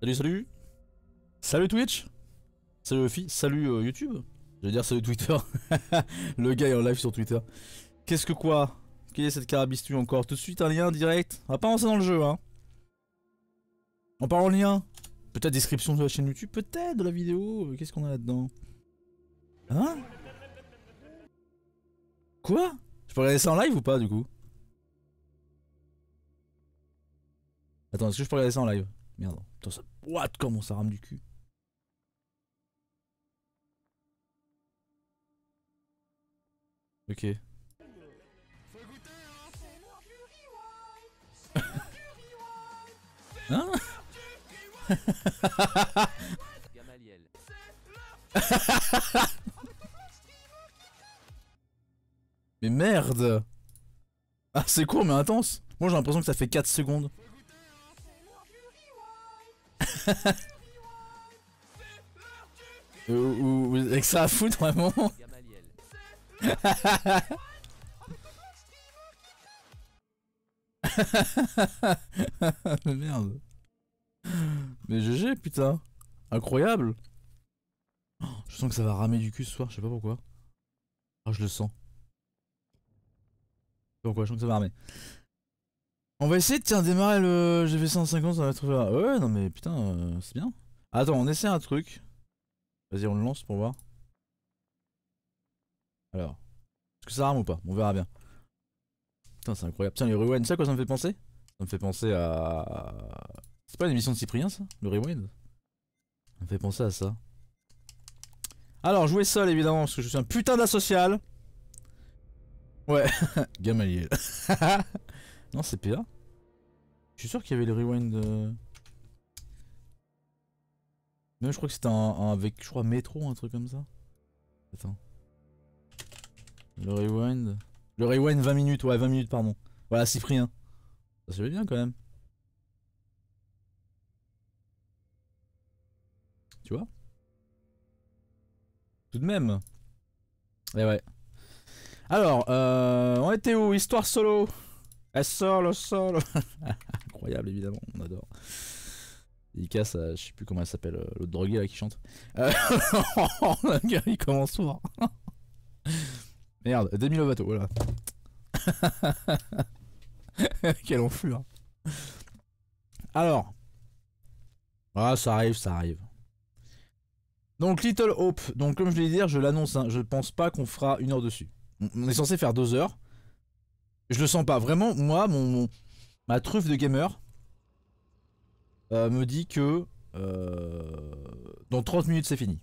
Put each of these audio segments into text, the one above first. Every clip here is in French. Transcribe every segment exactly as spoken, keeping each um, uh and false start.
Salut, salut. Salut Twitch. Salut Luffy. Salut euh, YouTube. Je veux dire salut Twitter. Le gars est en live sur Twitter. Qu'est-ce que quoi? Quelle est cette carabistue encore? Tout de suite un lien direct. On va pas avancer dans le jeu, hein. En parlant de lien, peut-être description de la chaîne YouTube, peut-être de la vidéo. Qu'est-ce qu'on a là-dedans? Hein? Quoi? Je peux regarder ça en live ou pas du coup? Attends, est-ce que je peux regarder ça en live? Merde. Attends, ça... What? Comment ça rame du cul? Ok. Hein? Mais merde! Ah, c'est court mais intense! Moi j'ai l'impression que ça fait quatre secondes. Ou avec ça à foutre vraiment! Mais merde! Mais G G putain! Incroyable! Oh, je sens que ça va ramer du cul ce soir, je sais pas pourquoi. Ah, oh, je le sens. Pourquoi je sens que ça va ramer. On va essayer de tiens, démarrer le G V cent cinquante, ça va trouver là. Ouais, non mais putain, euh, c'est bien. Attends, on essaie un truc. Vas-y, on le lance pour voir. Alors, est-ce que ça rame ou pas? On verra bien. Putain, c'est incroyable. Tiens, les rewinds, ça quoi ça me fait penser? Ça me fait penser à... C'est pas une émission de Cyprien ça? Le rewind? Ça me fait penser à ça. Alors, jouer seul évidemment, parce que je suis un putain d'asocial. Ouais, Gamaliel. Non, c'est P A. Je suis sûr qu'il y avait le rewind. Euh... Même je crois que c'était un, un avec, je crois, métro, un truc comme ça. Attends. Le rewind. Le rewind vingt minutes, ouais, vingt minutes, pardon. Voilà, Cyprien. Ça se fait bien quand même. Tu vois? Tout de même. Et ouais. Alors, euh, on était où? Histoire solo. Elle sort le solo. Incroyable évidemment, on adore. Ika, ça, je sais plus comment elle s'appelle, euh, l'autre drogué là qui chante. Euh, le gars il commence souvent. Merde, Demi Lovato, voilà. Quel enflure. Hein. Alors. Ah ça arrive, ça arrive. Donc Little Hope, donc comme je l'ai dit, je l'annonce, hein, je pense pas qu'on fera une heure dessus. On est censé faire deux heures. Je le sens pas. Vraiment, moi, mon, mon ma truffe de gamer euh, me dit que euh, dans trente minutes, c'est fini.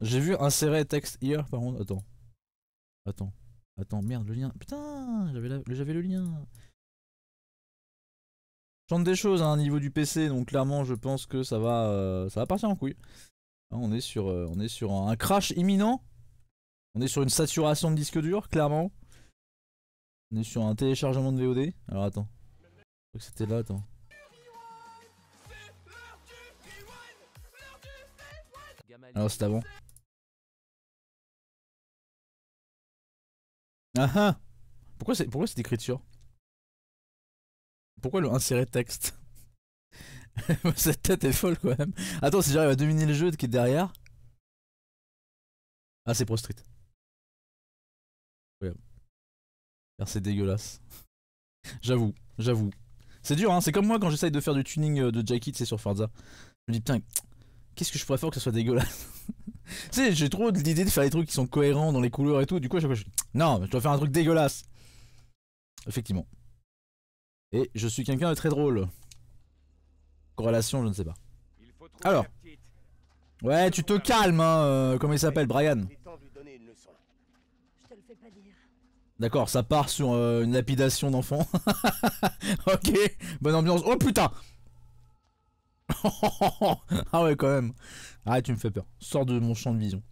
J'ai vu insérer texte hier, par contre. Attends. Attends. Attends, merde, le lien. Putain, j'avais la... le lien. Je tente des choses à un hein, niveau du P C, donc clairement, je pense que ça va, euh, ça va partir en couille. On est sur, euh, on est sur un, un crash imminent. On est sur une saturation de disque dur, clairement. On est sur un téléchargement de V O D. Alors attends. Je crois que c'était là, attends. Alors c'est avant. Ah ah. Pourquoi c'est pourquoi cette écriture? Pourquoi le insérer texte? Cette tête est folle quand même. Attends, si j'arrive à dominer le jeu qui est derrière. Ah, c'est prostrite. Incroyable. C'est dégueulasse. J'avoue, j'avoue. C'est dur, hein. C'est comme moi quand j'essaye de faire du tuning de Jackie, c'est sur Forza. Je me dis putain, qu'est-ce que je pourrais faire que ça soit dégueulasse. Tu sais, j'ai trop l'idée de faire des trucs qui sont cohérents dans les couleurs et tout. Du coup, à chaque fois, je dis non, je dois faire un truc dégueulasse. Effectivement. Et je suis quelqu'un de très drôle. Corrélation, je ne sais pas. Alors. Ouais, tu te calmes, hein. Euh, comment il s'appelle, Brian? D'accord, ça part sur euh, une lapidation d'enfant. Ok, bonne ambiance. Oh putain. Ah ouais, quand même. Ah, tu me fais peur. Sors de mon champ de vision.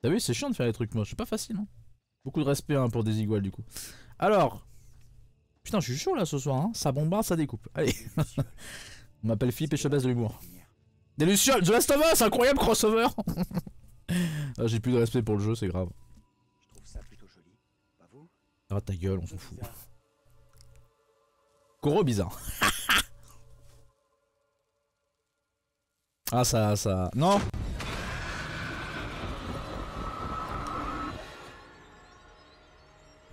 T'as vu, c'est chiant de faire les trucs moches. C'est pas facile, hein. Beaucoup de respect hein, pour des iguales, du coup. Alors. Putain, je suis chaud là ce soir, hein. Ça bombarde, ça découpe. Allez. On m'appelle Philippe et je baisse de l'humour. Des Lucioles, The Last of Us, incroyable crossover. Ah, j'ai plus de respect pour le jeu, c'est grave. Je trouve ça plutôt joli. Pas vous? Ah ta gueule, on s'en fout. Gros bizarre. Ah ça, ça... Non.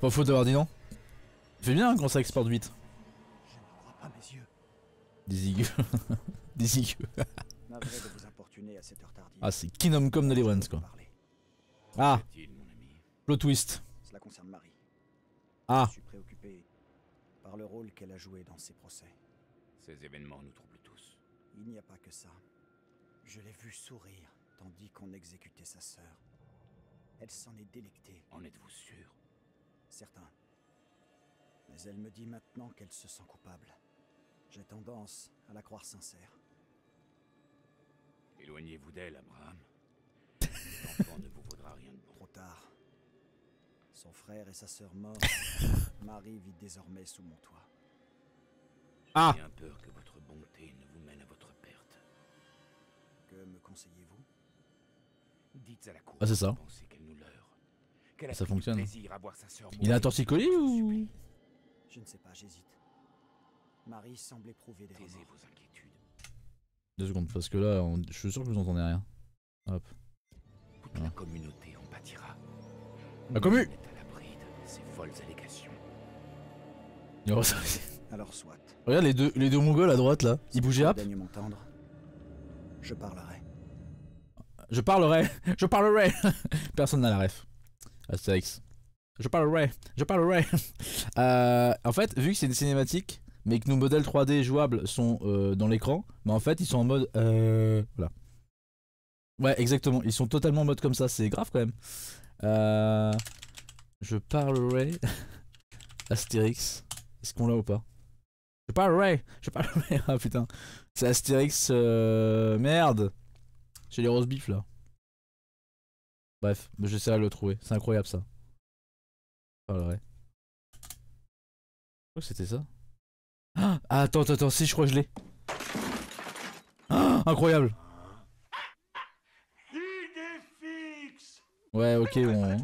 Pas faute d'avoir dit non. Fait bien quand ça exporte vite. Je ne crois pas mes yeux. Des aiguës. Des aiguës. Ah c'est Kingdom Come Deliverance quoi. Ah. Le twist. Cela concerne Marie. Ah. Je suis préoccupé par le rôle qu'elle a joué dans ces procès. Ces événements nous troublent tous. Il n'y a pas que ça. Je l'ai vue sourire tandis qu'on exécutait sa sœur. Elle s'en est délectée. En êtes-vous sûr? Certain. Mais elle me dit maintenant qu'elle se sent coupable. J'ai tendance à la croire sincère. Éloignez-vous d'elle, Abraham. L'enfant ne vous vaudra rien de bon. Trop tard. Son frère et sa sœur morts, Marie vit désormais sous mon toit. Ah. J'ai bien peur que votre bonté ne vous mène à votre perte. Que me conseillez-vous? Dites à la cour. Ah c'est ça. Qu'elle nous leurre. Qu'elle a ça fonctionne. Plaisir à voir sa sœur. Il a un torticolis ou? Je ne sais pas, j'hésite. Marie semble éprouver des remords. Vos inquiétudes. Deux secondes parce que là, on... je suis sûr que vous entendez rien. Hop. Toute voilà. La communauté en pâtira. La commu. Oh, ça... Alors soit. Regarde les deux, les deux mongols à droite là, ils bougeaient hop. Je parlerai. Je parlerai. Je parlerai. Personne n'a la ref. Astérix. Je parlerai. Je parlerai. euh, en fait, vu que c'est une cinématique, mais que nos modèles trois D jouables sont euh, dans l'écran, mais en fait ils sont en mode euh, voilà. Ouais, exactement. Ils sont totalement en mode comme ça. C'est grave quand même. Euh, je parlerai Astérix. Est-ce qu'on l'a ou pas? Je parlerai. Je parlerai. Ah putain. C'est Astérix. Euh... Merde. J'ai les roast beef là. Bref, j'essaierai de le trouver. C'est incroyable ça. Je parlerai. Je crois que c'était ça. Ah attends, attends, si je crois que je l'ai. Ah, incroyable. Ouais, ok, bon.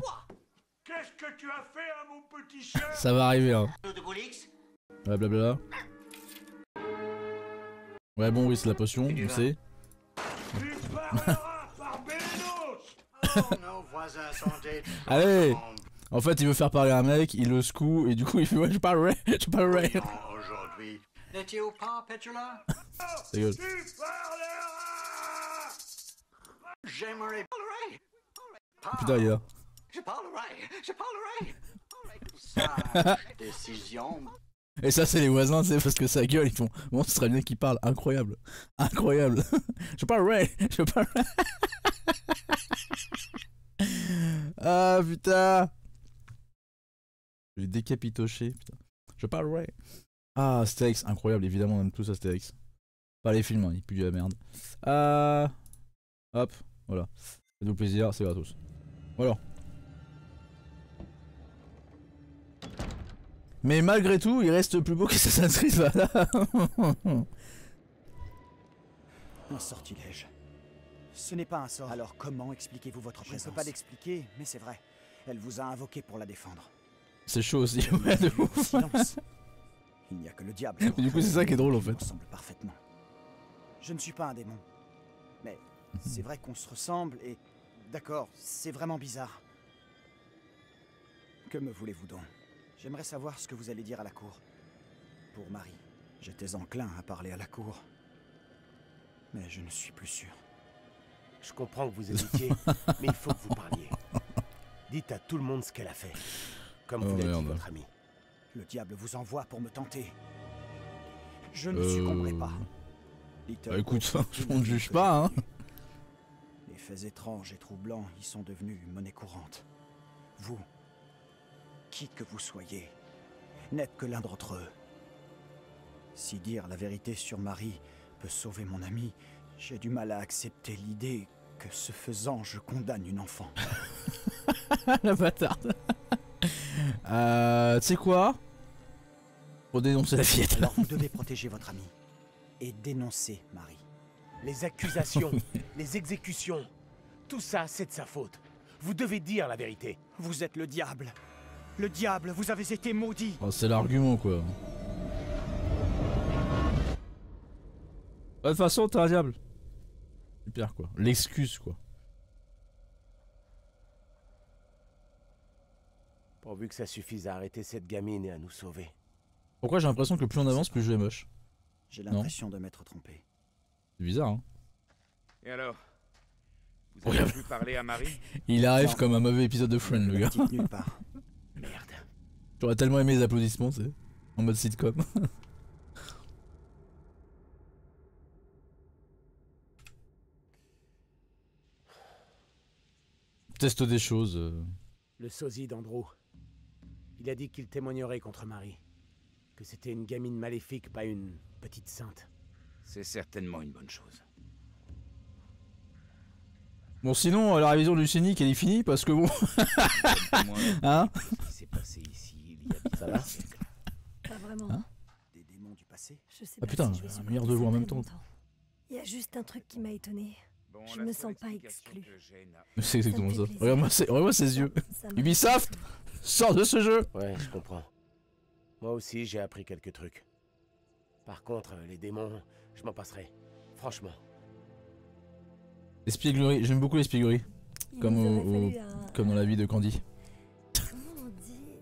Qu'est-ce que tu as fait à mon petit chien? Ça va arriver, hein. Ouais, blablabla. Ouais, bon, oui, c'est la potion, on sait. Tu parleras par Bélénos. Allez. En fait, il veut faire parler un mec, il le secoue, et du coup, il fait ouais, je parlerai, je parlerai. Aujourd'hui. N'étiez-vous pas, Petula? Tu parleras. J'aimerais. Putain, il est là. Je parlerai, je parlerai. Décision. Et ça, c'est les voisins, c'est parce que sa gueule, ils font. Bon, ce serait bien qu'il parle. Incroyable. Incroyable. Je parlerai, je parlerai. Ah putain. Je l'ai décapitoché. Putain. Je parlerai. Ah, Astérix, incroyable. Évidemment, on aime tous Astérix. Pas les films, hein, il pue de la merde. Euh... Hop, voilà. Faites-vous plaisir, c'est gratos. Voilà. Mais malgré tout, il reste plus beau qu'Assassin's Creed, voilà. Un sortilège. Ce n'est pas un sort. Alors comment expliquez-vous votre présence? Je ne peux pas l'expliquer, mais c'est vrai. Elle vous a invoqué pour la défendre. C'est chaud aussi, ouais, de ouf. Il n'y a que le diable. Mais du coup, c'est ça qui est drôle en fait. Ressemble parfaitement. Je ne suis pas un démon. Mais... c'est vrai qu'on se ressemble et... D'accord, c'est vraiment bizarre. Que me voulez-vous donc? J'aimerais savoir ce que vous allez dire à la cour. Pour Marie, j'étais enclin à parler à la cour. Mais je ne suis plus sûr. Je comprends que vous hésitiez, mais il faut que vous parliez. Dites à tout le monde ce qu'elle a fait. Comme vous oh, l'a dit votre ami. Le diable vous envoie pour me tenter. Je ne euh... succomberai pas. Bah, écoute, on ne juge pas, hein. Les faits étranges et troublants y sont devenus monnaie courante. Vous, qui que vous soyez, n'êtes que l'un d'entre eux. Si dire la vérité sur Marie peut sauver mon ami, j'ai du mal à accepter l'idée que ce faisant, je condamne une enfant. La bâtarde. euh, tu sais quoi? Pour dénoncer la fillette. Alors vous devez protéger votre ami et dénoncer Marie. Les accusations, les exécutions, tout ça c'est de sa faute. Vous devez dire la vérité. Vous êtes le diable. Le diable, vous avez été maudit. Oh, c'est l'argument quoi. De toute façon, t'es un diable. Super quoi. L'excuse quoi. Pourvu que ça suffise à arrêter cette gamine et à nous sauver. Pourquoi j'ai l'impression que plus on avance, plus je vais moche? J'ai l'impression de m'être trompé. C'est bizarre hein. Et alors? Vous avez pu parler à Marie? Il arrive non. Comme un mauvais épisode de Friends le gars. Nulle part. Merde. J'aurais tellement aimé les applaudissements, tu sais. En mode sitcom. Teste des choses. Le sosie d'Andrew. Il a dit qu'il témoignerait contre Marie. Que c'était une gamine maléfique, pas une petite sainte. C'est certainement une bonne chose. Bon sinon, la révision du scénic elle est finie parce que bon... hein passé ici, il y a ça va pas vraiment. Hein des démons du passé. Je sais ah pas putain, si un milliard de voix en même temps. Il y a juste un truc qui m'a étonné. Bon, je me sens pas exclu. C'est exactement ça. Regarde-moi ses, regarde ses yeux. Ubisoft, sors de ce jeu. Ouais, je comprends. Moi aussi, j'ai appris quelques trucs. Par contre, les démons, je m'en passerai. Franchement. Espièglerie, j'aime beaucoup l'espièglerie. Comme, au, au, un... comme dans la vie de Candy. Comment on dit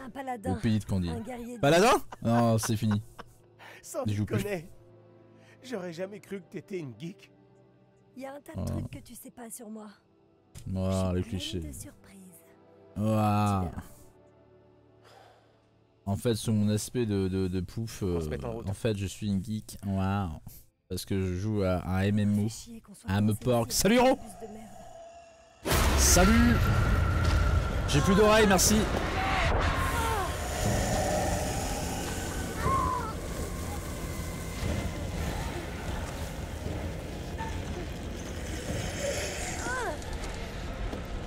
un paladin. Au pays de Candy. Un paladin de... Non, c'est fini. Sans je connais. J'aurais jamais cru que t'étais une geek. Il y a un tas de voilà. Trucs que tu sais pas sur moi. Ouah, wow, les clichés. Ouah. Wow. En fait, sous mon aspect de, de, de pouf, euh, en, en fait, je suis une geek. Waouh. Parce que je joue à un M M O, à me porc. Salut Ron. Salut. J'ai plus d'oreilles, merci.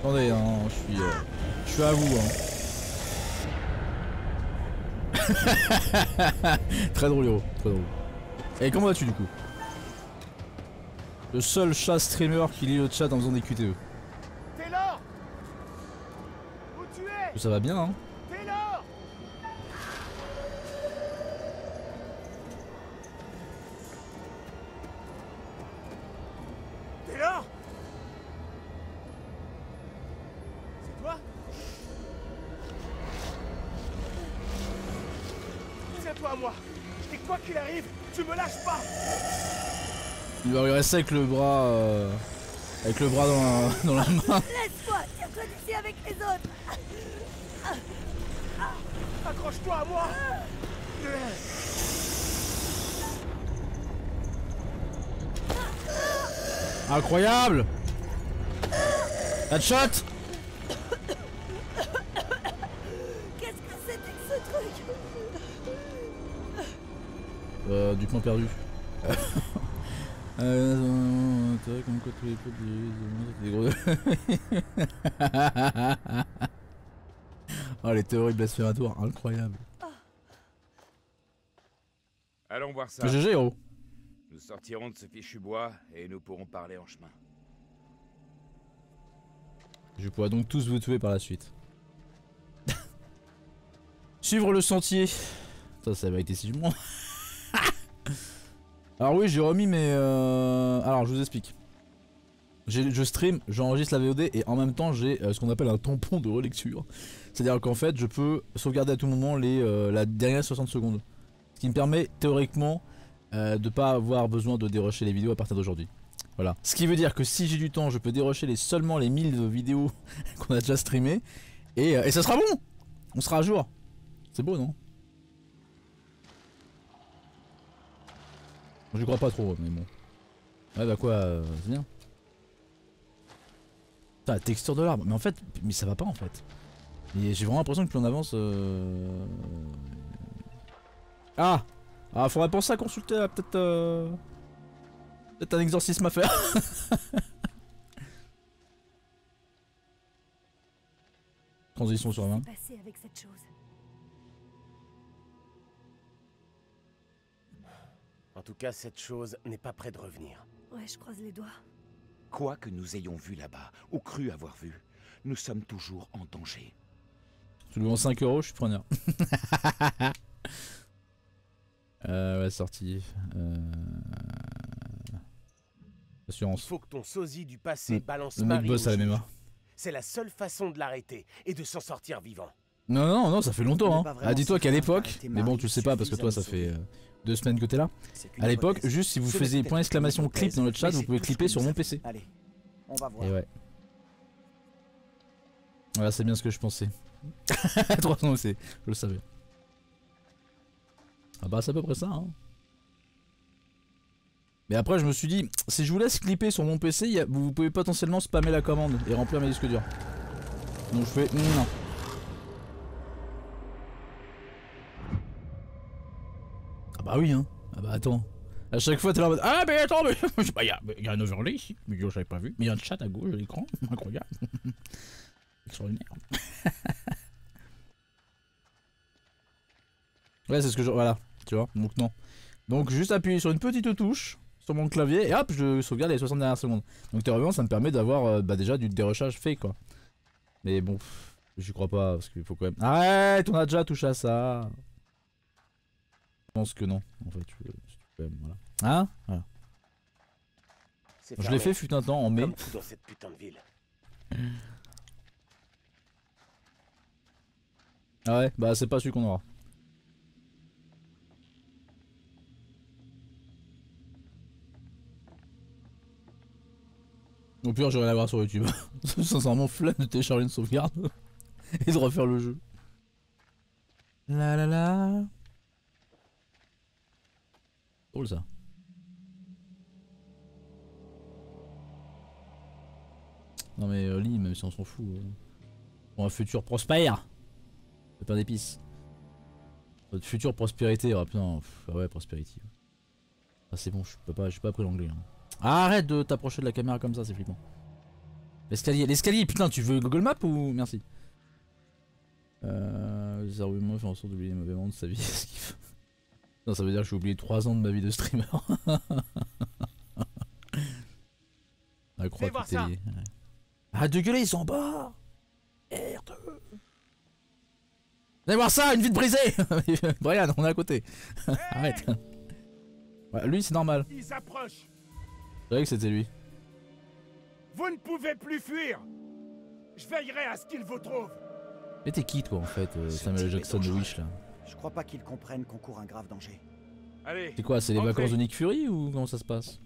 Attendez, hein, je suis, euh, je suis à vous. Hein. Très drôle Hiro, très drôle. Et comment vas-tu du coup? Le seul chat streamer qui lit le chat en faisant des Q T E. Taylor, où tu es? Ça va bien hein. Taylor, Taylor, c'est toi? C'est toi à moi. Et quoi qu'il arrive, tu me lâches pas. Il va lui rester avec le bras euh, avec le bras dans la, dans la main. Laisse-toi, tire-toi d'ici avec les autres. Accroche-toi à moi. Incroyable. Headshot. Qu'est-ce que c'était que ce truc? Euh, du point perdu. Euh, comme quoi tous les potes des gros. Oh les théories blasphématoires, incroyable. Allons voir ça. G G héros. Nous sortirons de ce fichu bois et nous pourrons parler en chemin. Je pourrai donc tous vous tuer par la suite. Suivre le sentier. Ça, ça va être si bon. Alors oui j'ai remis mais euh... alors je vous explique. Je stream, j'enregistre la V O D et en même temps j'ai euh, ce qu'on appelle un tampon de relecture. C'est-à-dire qu'en fait je peux sauvegarder à tout moment les, euh, la dernière soixante secondes. Ce qui me permet théoriquement euh, de pas avoir besoin de dérusher les vidéos à partir d'aujourd'hui. Voilà. Ce qui veut dire que si j'ai du temps je peux dérusher les, seulement les mille vidéos qu'on a déjà streamées. Et, euh, et ça sera bon. On sera à jour. C'est beau non? Je crois pas trop, mais bon. Ouais, bah quoi, euh, c'est bien. Putain, la texture de l'arbre. Mais en fait, mais ça va pas en fait. Et j'ai vraiment l'impression que plus on avance. Euh... Ah, ah, faudrait penser à consulter peut-être. Euh... Peut-être un exorcisme à faire. Transition sur vingt. En tout cas, cette chose n'est pas près de revenir. Ouais, je croise les doigts. Quoi que nous ayons vu là-bas, ou cru avoir vu, nous sommes toujours en danger. Tu le vends cinq euros, je suis preneur. euh, ouais, sortie. Euh... Il faut que ton sosie du passé mmh. balance Marie au juge. C'est la seule façon de l'arrêter et de s'en sortir vivant. Non, non, non, ça fait longtemps. Hein. Ah, dis-toi qu'à l'époque, mais bon, tu sais pas parce que toi, ça fait euh, deux semaines que t'es là. À l'époque, juste si vous faisiez point exclamation clip dans le chat, vous pouvez clipper sur mon P C. Allez, on va voir. Et ouais. Voilà, c'est bien ce que je pensais. trois cents O C, je le savais. Ah bah, c'est à peu près ça, hein. Mais après, je me suis dit, si je vous laisse clipper sur mon P C, y a, vous pouvez potentiellement spammer la commande et remplir mes disques durs. Donc je fais non. Ah bah oui, hein. Ah bah attends. À chaque fois, t'es là en mode ah, mais attends, mais. Bah, y a, y a un overlay ici, mais j'avais pas vu. Mais y a un chat à gauche à l'écran, incroyable. Extraordinaire. Ouais, c'est ce que je. Voilà, tu vois, donc non. Donc juste appuyer sur une petite touche. Sur mon clavier et hop, je sauvegarde les soixante dernières secondes. Donc théoriquement ça me permet d'avoir euh, bah, déjà du dérushage fait quoi. Mais bon, j'y crois pas parce qu'il faut quand même... Arrête, on a déjà touché à ça. Je pense que non, en fait, tu peux, tu peux même, voilà. Hein voilà. Je l'ai fait fut un temps en mai. Comme tout dans cette putain de ville. Ah ouais, bah c'est pas celui qu'on aura. Au pire, j'aurais la voir sur YouTube. Sincèrement, flemme de télécharger une sauvegarde et de refaire le jeu. La la la. Drôle ça. Non mais euh, Lee, même si on s'en fout. Euh... Pour un futur prospère. Le pain d'épices. Notre future prospérité. Ah putain, pff, ouais, prospérité. Ah c'est bon, je peux pas, j'ai pas appris l'anglais. Hein. Arrête de t'approcher de la caméra comme ça, c'est flippant. L'escalier, l'escalier, putain, tu veux Google Maps ou... Merci. Euh... Les arguments font en sorte d'oublier les mauvais moments de sa vie. Non, ça veut dire que j'ai oublié trois ans de ma vie de streamer. La croix tout est liée. Ouais. Ah, de gueuler, ils sont en bas. Merde. Allez voir ça, une vitre brisée. Brian, on est à côté. Hey. Arrête. Ouais, lui, c'est normal. Ils approchent. C'est vrai que c'était lui. Vous ne pouvez plus fuir. Je veillerai à ce qu'ils vous trouvent. Mais t'es qui toi en fait, euh, Samuel Jackson de Wish là? Je crois pas qu'ils comprennent qu'on court un grave danger. Allez. C'est quoi, c'est les vacances de Nick Fury ou comment ça se passe?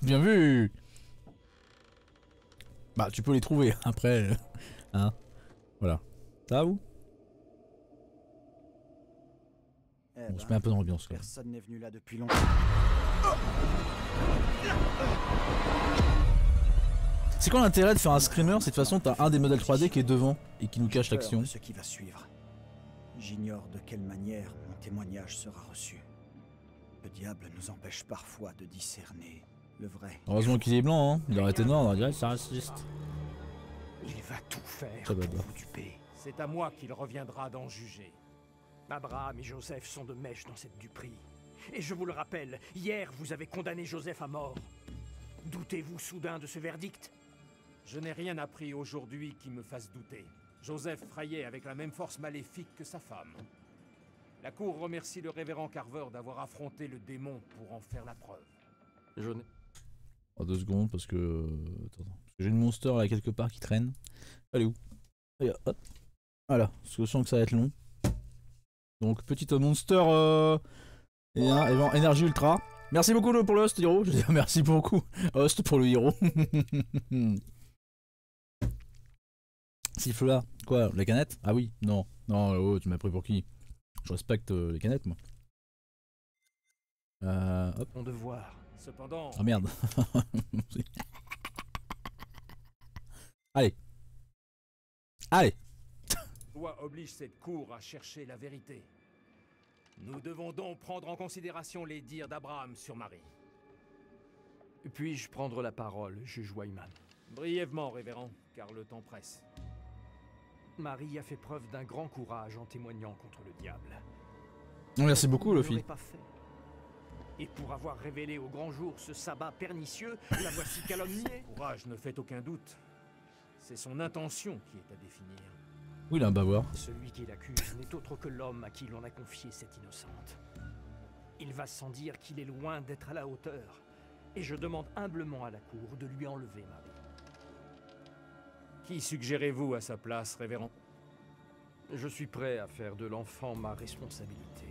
Bien vu. Bah tu peux les trouver après, hein. Voilà. Ça où? On ben, se met un peu dans l'ambiance. Personne n'est venu là depuis longtemps. C'est quoi l'intérêt de faire un screamer? C'est de toute façon, t'as un des modèles trois D qui est devant et qui nous cache l'action. Ce qui va suivre. J'ignore de quelle manière mon témoignage sera reçu. Le diable nous empêche parfois de discerner le vrai. Heureusement qu'il est blanc, hein. Il aurait été noir, on dirait que c'est raciste. Il va tout faire pour vous duper. C'est à moi qu'il reviendra d'en juger. Abraham et Joseph sont de mèche dans cette duperie. Et je vous le rappelle, hier vous avez condamné Joseph à mort. Doutez-vous soudain de ce verdict? Je n'ai rien appris aujourd'hui qui me fasse douter. Joseph fraillait avec la même force maléfique que sa femme. La cour remercie le révérend Carver d'avoir affronté le démon pour en faire la preuve. Je n'ai... Oh, deux secondes parce que... J'ai une monster là quelque part qui traîne. Elle est où? Voilà, parce que je sens que ça va être long. Donc petite monster euh, et un élément énergie ultra. Merci beaucoup pour le host hero. Je veux dire merci beaucoup host pour le hero. Siffle là. Quoi? La canette? Ah oui. Non. Non oh, tu m'as pris pour qui? Je respecte euh, les canettes moi. Euh, hop. Mon devoir. Cependant. Ah merde. Allez. Allez. Oblige cette cour à chercher la vérité. Nous devons donc prendre en considération les dires d'Abraham sur Marie. Puis-je prendre la parole, juge Wyman? Brièvement, révérend, car le temps presse. Marie a fait preuve d'un grand courage en témoignant contre le diable. Merci beaucoup, Luffy. Et pour avoir révélé au grand jour ce sabbat pernicieux, la voici calomniée. Courage ne fait aucun doute. C'est son intention qui est à définir. Oui, là, un bavoir. Celui qui l'accuse n'est autre que l'homme à qui l'on a confié cette innocente. Il va sans dire qu'il est loin d'être à la hauteur. Et je demande humblement à la cour de lui enlever ma vie. Qui suggérez-vous à sa place, révérend? Je suis prêt à faire de l'enfant ma responsabilité.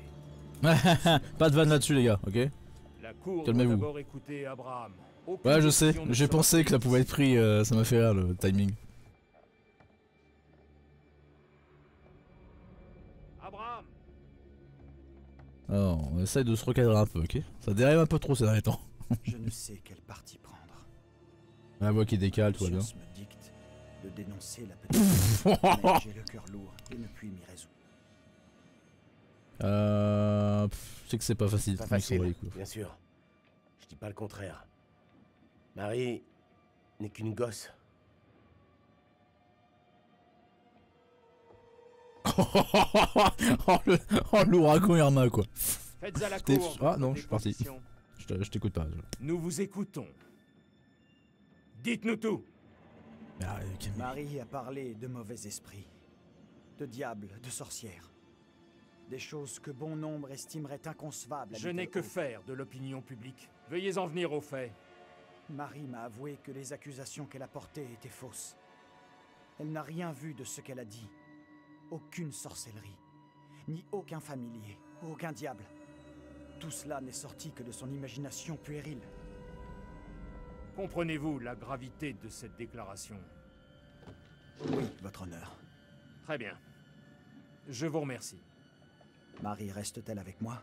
Pas de vanne là-dessus, les gars, ok? La cour doit d'abord écouter Abraham. Aucune ouais, je sais, j'ai pensé que ça pouvait être pris, euh, ça m'a fait rire le timing. Abraham. Alors, on essaye de se recadrer un peu, ok? Ça dérive un peu trop ces derniers temps. Je ne sais quelle partie prendre. La voix qui décale, toi bien. Me dicte de dénoncer la petite. J'ai le cœur lourd et ne puis m'y résoudre. Euh, je sais que c'est pas facile. Pas facile, les coups. Bien sûr. Je dis pas le contraire. Marie n'est qu'une gosse. Oh le, oh, l'ouragan et en main quoi. Faites à la cour. Ah non, je suis parti. Je t'écoute pas. Je... Nous vous écoutons. Dites-nous tout. Ah, okay. Marie a parlé de mauvais esprits, de diables, de sorcières. Des choses que bon nombre estimeraient inconcevables. Je n'ai que faire de l'opinion publique. Veuillez en venir aux faits. Marie m'a avoué que les accusations qu'elle a portées étaient fausses. Elle n'a rien vu de ce qu'elle a dit. Aucune sorcellerie, ni aucun familier, aucun diable. Tout cela n'est sorti que de son imagination puérile. Comprenez-vous la gravité de cette déclaration? Oui, votre honneur. Très bien. Je vous remercie. Marie reste-t-elle avec moi?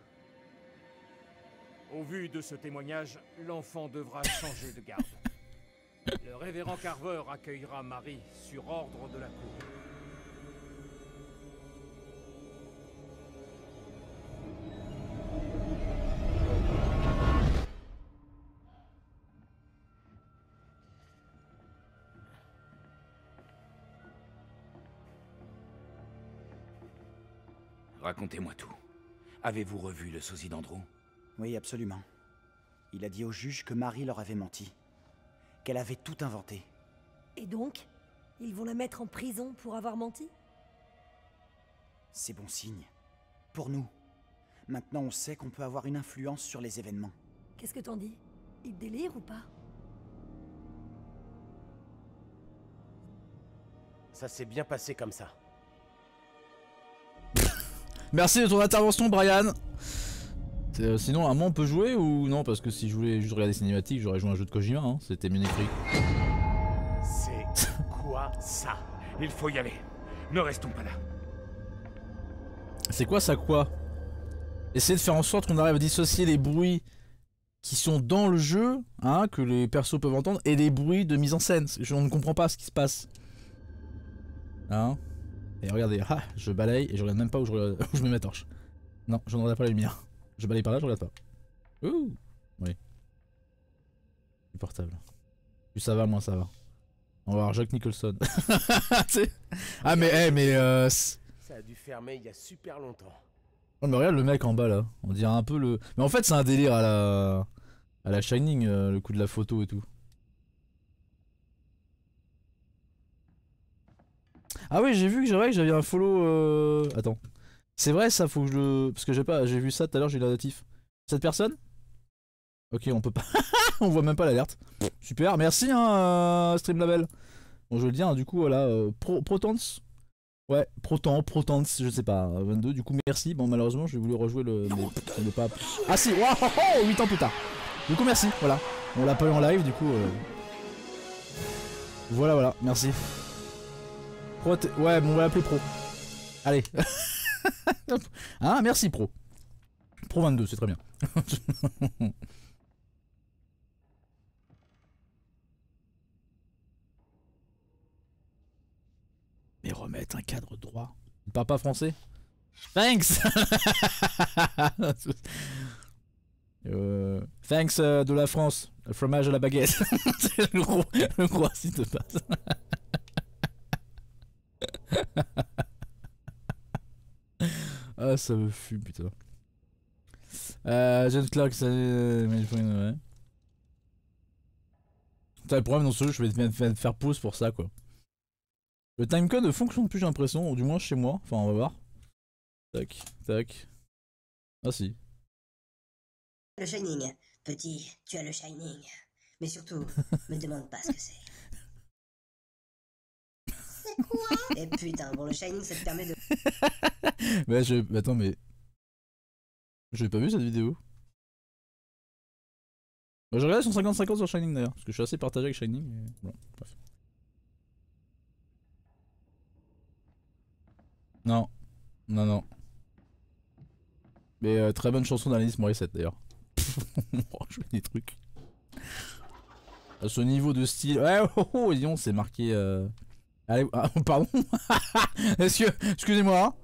Au vu de ce témoignage, l'enfant devra changer de garde. Le révérend Carver accueillera Marie sur ordre de la cour. Racontez-moi tout. Avez-vous revu le sosie d'Andrew? Oui, absolument. Il a dit au juge que Marie leur avait menti. Qu'elle avait tout inventé. Et donc, ils vont la mettre en prison pour avoir menti? C'est bon signe. Pour nous. Maintenant, on sait qu'on peut avoir une influence sur les événements. Qu'est-ce que t'en dis? Ils délirent ou pas? Ça s'est bien passé comme ça. Merci de ton intervention, Brian. Euh, sinon, à moi on peut jouer ou non? Parce que si je voulais juste regarder les cinématiques, j'aurais joué un jeu de Kojima, hein. C'était bien écrit. C'est quoi ça? Il faut y aller. Ne restons pas là. C'est quoi ça quoi? Essayer de faire en sorte qu'on arrive à dissocier les bruits qui sont dans le jeu, hein, que les persos peuvent entendre, et les bruits de mise en scène. On ne comprend pas ce qui se passe. Hein? Et regardez, ah, je balaye et je regarde même pas où je, regarde, où je mets ma torche. Non, je ne regarde pas la lumière. Je balaye par là, je regarde pas. Ouh. Oui. Du portable. Plus ça va, moins ça va. On va voir Jack Nicholson. Ah mais, hey, mais... Euh... Ça a dû fermer il y a super longtemps. Oh mais regarde le mec en bas là. On dirait un peu le... Mais en fait c'est un délire à la... à la Shining, euh, le coup de la photo et tout. Ah oui, j'ai vu que j'avais un follow... Euh... Attends. C'est vrai ça, faut que je le... Parce que j'ai pas... J'ai vu ça tout à l'heure, j'ai eu le notif. Cette personne? Ok, on peut pas... On voit même pas l'alerte. Super, merci hein, Streamlabel. Bon, je veux le dire, hein, du coup, voilà, euh, pro, Protance. Ouais, Protan, Protance, je sais pas, vingt-deux, du coup, merci. Bon, malheureusement, j'ai voulu rejouer le... Mais, ça ne pas... Ah si, wow, oh, oh, huit ans plus tard. Du coup, merci, voilà. On l'a pas eu en live, du coup... Euh... Voilà, voilà, merci. Ouais, bon, on va l'appeler Pro. Allez. Ah, merci Pro. Pro vingt-deux, c'est très bien. Mais remettre un cadre droit. Il parle pas français? Thanks. euh, Thanks euh, de la France. Le fromage à la baguette. Le gros, le gros assis de base. Ah ça me fume putain. Euh, James Clark ça... ouais. T'as le problème dans ce jeu, je vais faire pause pour ça quoi. Le timecode fonctionne plus j'ai l'impression, ou du moins chez moi, enfin on va voir. Tac, tac. Ah si. Le Shining. Petit, tu as le Shining. Mais surtout, me demande pas ce que c'est. C'est quoi? Et putain, bon, le Shining, ça te permet de... bah, je... Bah, attends, mais... J'ai pas vu cette vidéo. Bah, je regarde son cinquante cinquante sur Shining, d'ailleurs. Parce que je suis assez partagé avec Shining. Et... Bon, bref. Non. Non, non. Mais euh, très bonne chanson d'Alanis Morissette, d'ailleurs. Oh, je fais des trucs. À ce niveau de style. Ouais, oh, oh, disons, c'est marqué. Euh... Allez, ah, pardon. Excusez-moi.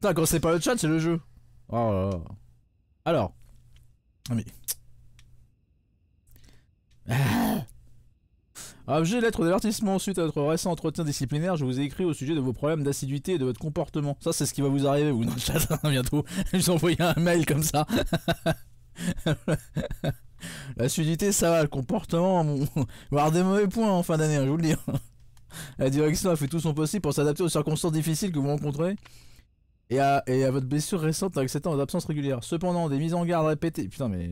Putain, quand c'est pas le chat, c'est le jeu. Oh là là. Alors. Mais. Ah. Objet lettre d'avertissement. Suite à votre récent entretien disciplinaire, je vous ai écrit au sujet de vos problèmes d'assiduité et de votre comportement. Ça, c'est ce qui va vous arriver, vous, dans le chat, bientôt. Je vous ai envoyé un mail comme ça. L'assiduité, ça va, le comportement, bon, voir des mauvais points en fin d'année, hein, je vous le dis. La direction a fait tout son possible pour s'adapter aux circonstances difficiles que vous rencontrez et à, et à votre blessure récente en acceptant vos absences régulières. Cependant, des mises en garde répétées. Putain, mais.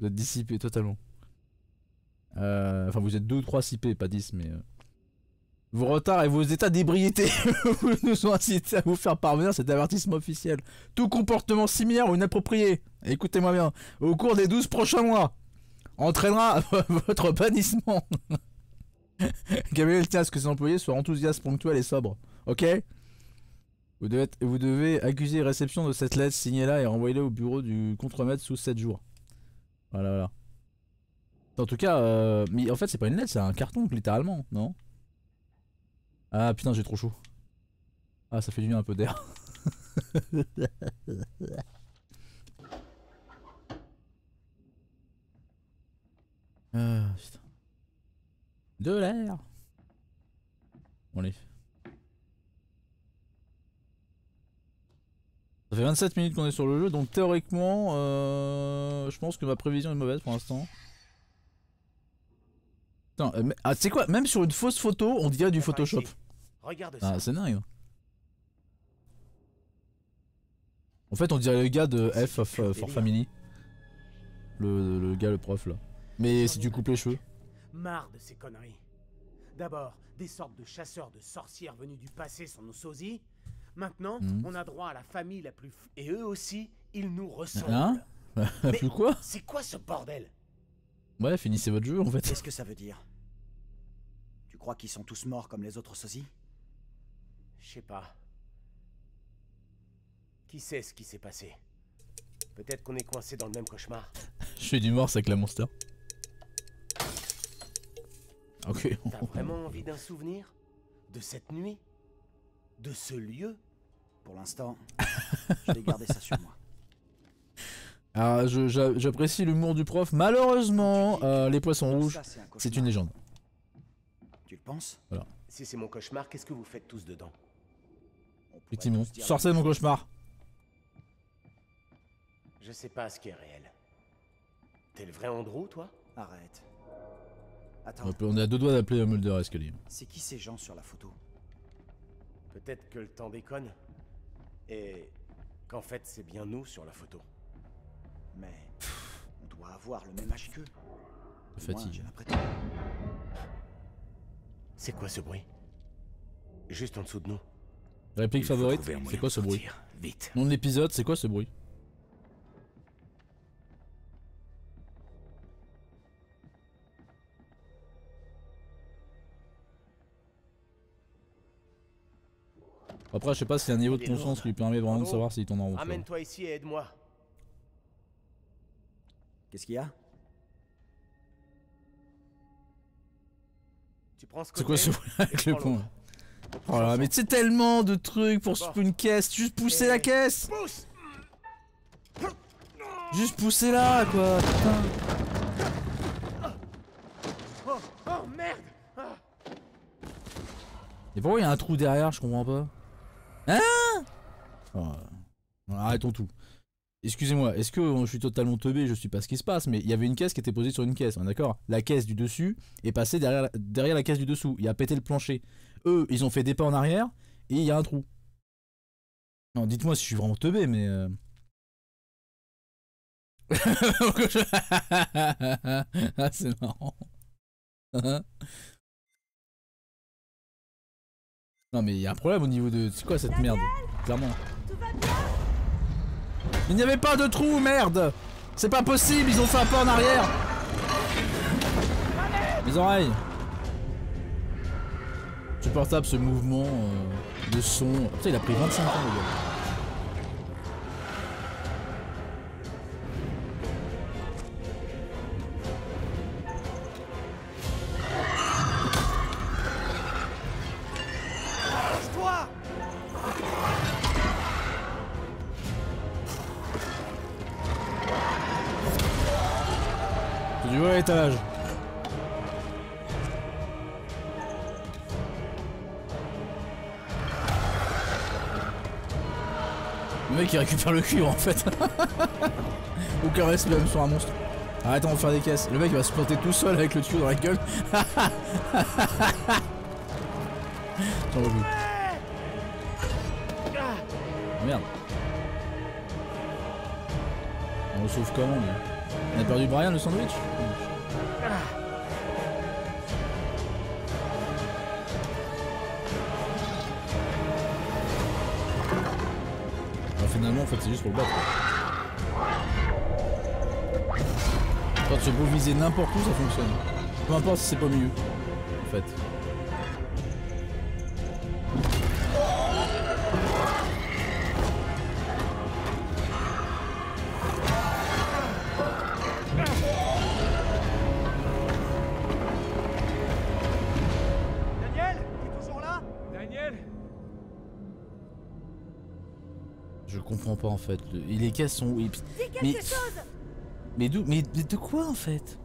Vous êtes dissipé totalement. Euh, enfin, vous êtes deux ou trois C P, pas dix, mais. Euh... Vos retards et vos états d'ébriété nous ont incités à vous faire parvenir cet avertissement officiel. Tout comportement similaire ou inapproprié, écoutez-moi bien, au cours des douze prochains mois, entraînera votre bannissement. Gabriel tient à ce que ses employés soient enthousiastes, ponctuels et sobres. Ok, vous devez, être, vous devez accuser réception de cette lettre, signez-la et renvoyez-la au bureau du contremaître sous sept jours. Voilà, voilà. En tout cas, euh, mais en fait c'est pas une lettre, c'est un carton littéralement, non? Ah putain, j'ai trop chaud. Ah, ça fait du bien un peu d'air. Ah putain. De l'air. On les fait. Ça fait vingt-sept minutes qu'on est sur le jeu, donc théoriquement, euh, je pense que ma prévision est mauvaise pour l'instant. Putain, euh, mais, ah, tu sais quoi? Même sur une fausse photo, on dirait du Photoshop. Regarde ça. Ah, c'est dingue. En fait, on dirait le gars de F of, uh, for Family. Le, le, le gars, le prof, là. Mais si tu coupes les cheveux. Marre de ces conneries. D'abord, des sortes de chasseurs de sorcières venus du passé sont nos sosies. Maintenant, mmh. on a droit à la famille la plus... F... Et eux aussi, ils nous ressemblent. Hein? Mais plus quoi? C'est quoi ce bordel? Ouais, finissez votre jeu en fait. Qu'est-ce que ça veut dire? Tu crois qu'ils sont tous morts comme les autres sosies? Je sais pas. Qui sait ce qui s'est passé? Peut-être qu'on est coincé dans le même cauchemar. Je suis du mort, c'est que la monster. Ok. T'as vraiment envie d'un souvenir? De cette nuit? De ce lieu? Pour l'instant, je vais garder ça sur moi. Alors, j'apprécie l'humour du prof. Malheureusement, euh, les poissons rouges, c'est une légende. Tu le penses? Voilà. Si c'est mon cauchemar, qu'est-ce que vous faites tous dedans? Effectivement. Sortez de mon cauchemar. Je sais pas ce qui est réel. T'es le vrai Andrew, toi? Arrête. Attends. On est à deux doigts d'appeler Mulder et Scully. C'est qui ces gens sur la photo? Peut-être que le temps déconne. Et qu'en fait, c'est bien nous sur la photo. Mais on doit avoir le même âge qu'eux. Fatigue. C'est quoi ce bruit? Juste en dessous de nous. Réplique favorite, c'est quoi ce bruit? Vite. Nom de l'épisode, c'est quoi ce bruit? Après, je sais pas si c'est un niveau de conscience qui lui permet vraiment de savoir s'il t'en en rend. Amène-toi ici et aide-moi. Qu'est-ce qu'il y a? C'est quoi ce avec le pont? Oh là, mais c'est tellement de trucs pour bon. Une caisse, juste pousser et la caisse. Pousse. Juste pousser là quoi, putain. Oh, oh merde. Et pourquoi il y a un trou derrière, je comprends pas. Hein? Oh. Arrêtons tout. Excusez-moi, est-ce que je suis totalement teubé, je sais pas ce qui se passe, mais il y avait une caisse qui était posée sur une caisse, on est d'accord? La caisse du dessus est passée derrière la, derrière la caisse du dessous, il a pété le plancher. Eux, ils ont fait des pas en arrière, et il y a un trou. Non, dites-moi si je suis vraiment teubé, mais... Euh... Ah, c'est marrant. Non mais il y a un problème au niveau de... C'est quoi cette merde? Clairement. Il n'y avait pas de trou, merde. C'est pas possible, ils ont fait un peu en arrière. Mes oreilles. Supportable ce mouvement euh, de son. Putain, il a pris vingt-cinq ans le gars. Étage. Le mec il récupère le cuivre en fait. Ou caresse l'homme sur un monstre. Ah, attends, on va faire des caisses. Le mec il va se planter tout seul avec le tuyau dans la gueule. Merde. On le sauve comment lui? On a perdu Brian le sandwich. Finalement en fait c'est juste pour le battre. Quand tu peux viser n'importe où ça fonctionne. Peu importe si c'est pas mieux. En fait. Pas en fait, les caisses sont... Oui. Mais... mais d'où, mais de quoi en fait?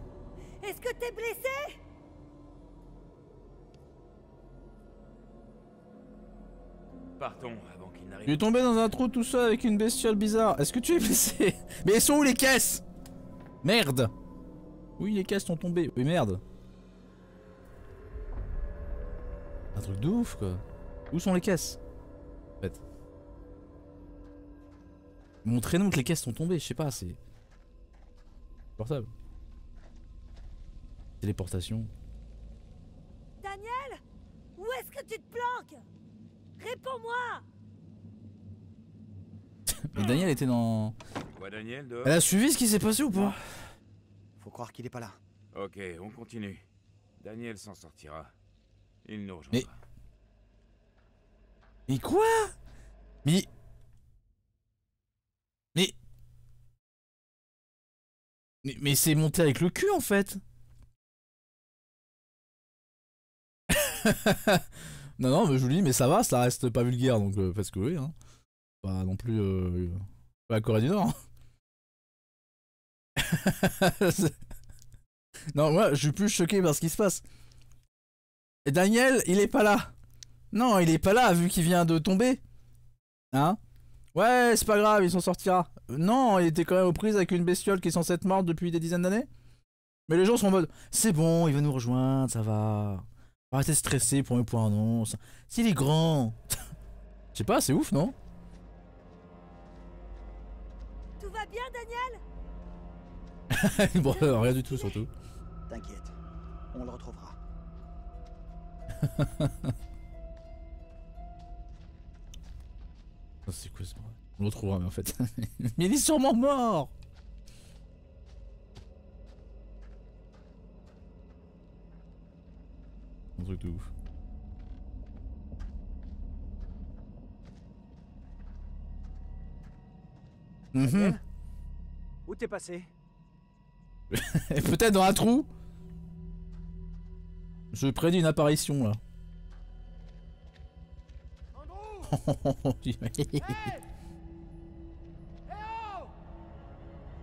Est-ce que t'es blessé? Partons avant qu'il n'arrive. Tu es tombé dans un trou tout seul avec une bestiole bizarre. Est-ce que tu es blessé? Mais elles sont où les caisses? Merde. Oui, les caisses sont tombées. Oui merde. Un truc de ouf quoi. Où sont les caisses? En fait. Montrez-nous que les caisses sont tombées, je sais pas, c'est... Portable. Téléportation. Daniel, où est-ce que tu te planques? Réponds-moi. Daniel était dans... Ouais, Daniel, dehors. Elle a suivi ce qui s'est passé ou pas? Faut croire qu'il est pas là. Ok, on continue. Daniel s'en sortira. Il nous rejoindra. Mais... Mais quoi? Mais... Mais... Mais, mais c'est monté avec le cul en fait. Non non mais je vous dis mais ça va, ça reste pas vulgaire donc euh, parce que oui hein. Pas non plus euh, pas la Corée du Nord. Non moi je suis plus choqué par ce qui se passe. Et Daniel il est pas là. Non il est pas là vu qu'il vient de tomber. Hein? Ouais, c'est pas grave, il s'en sortira. Non, il était quand même aux prises avec une bestiole qui est censée être morte depuis des dizaines d'années. Mais les gens sont en mode, c'est bon, il va nous rejoindre, ça va. Arrêtez de stresser pour un point non. S'il est grand. Je sais pas, c'est ouf, non? Tout va bien, Daniel? Bon, euh, rien du tout, surtout. T'inquiète, on le retrouvera. C'est quoi ce bordel? On le retrouvera mais en fait. Mais il est sûrement mort. Un truc de ouf. Mmh. Où t'es passé? Peut-être dans un trou. Je prédis une apparition là. Hey hey oh,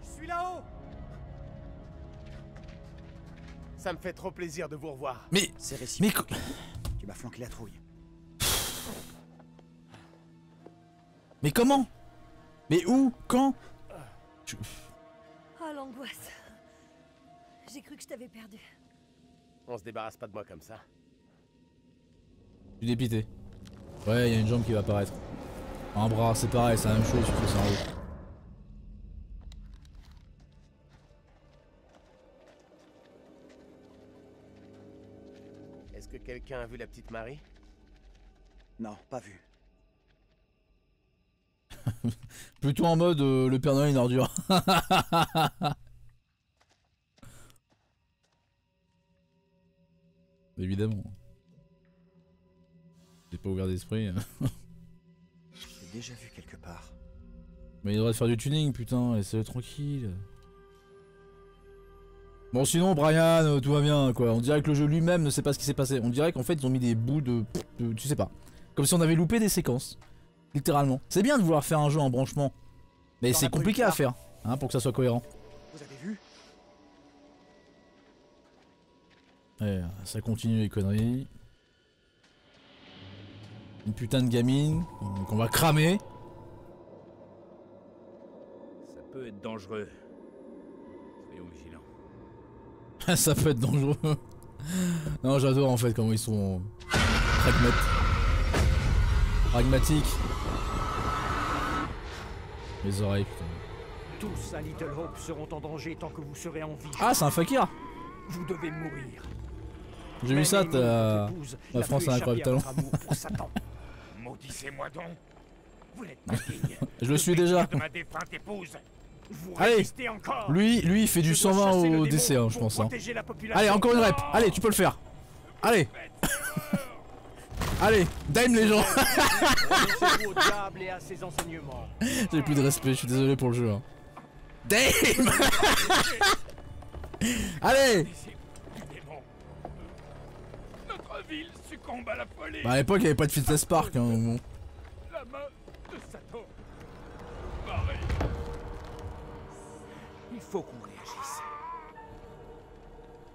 je suis là-haut. Ça me fait trop plaisir de vous revoir. Mais c'est réciproque. Mais... Tu m'as flanqué la trouille. Mais comment? Mais où? Quand? Oh l'angoisse. J'ai cru que je t'avais perdu. On se débarrasse pas de moi comme ça. Je suis dépité. Ouais, il y a une jambe qui va apparaître. Un bras, c'est pareil, c'est la même chose, je trouve ça en haut. Quelqu'un a vu la petite Marie? Non, pas vu. Plutôt en mode euh, le Père Noël est une ordure. Évidemment. J'ai pas ouvert d'esprit. J'ai déjà vu quelque part. Mais il devrait faire du tuning, putain, laissez-le tranquille. Bon, sinon, Brian, tout va bien, quoi. On dirait que le jeu lui-même ne sait pas ce qui s'est passé. On dirait qu'en fait, ils ont mis des bouts de... de... Tu sais pas. Comme si on avait loupé des séquences. Littéralement. C'est bien de vouloir faire un jeu en branchement. Mais c'est compliqué à faire, hein, pour que ça soit cohérent. Vous avez vu ? Ouais, ça continue les conneries. Une putain de gamine qu'on va cramer. Ça peut être dangereux. Soyons vigilants. Ça peut être dangereux. Non, j'adore en fait comment ils sont pragmatiques. Mes oreilles, putain. Tous à Little Hope seront en danger tant que vous serez en vie. Ah, c'est un fakir. Vous devez mourir. J'ai vu ça, t'as... La France a un incroyable talent. Maudissez-moi donc. Vous n'êtes pas digne. Je le suis déjà. Allez, lui, lui, il fait du cent vingt au D C, hein, je pense. Hein. Allez, encore une rep. Allez, tu peux le faire. Allez. Allez, dame les gens. J'ai plus de respect, je suis désolé pour le jeu. Hein. Dame. Allez. Notre ville succombe à la folie. Bah à l'époque il n'y avait pas de Fitness Park hein, bon. La main de Sato. Pareil. Il faut qu'on réagisse.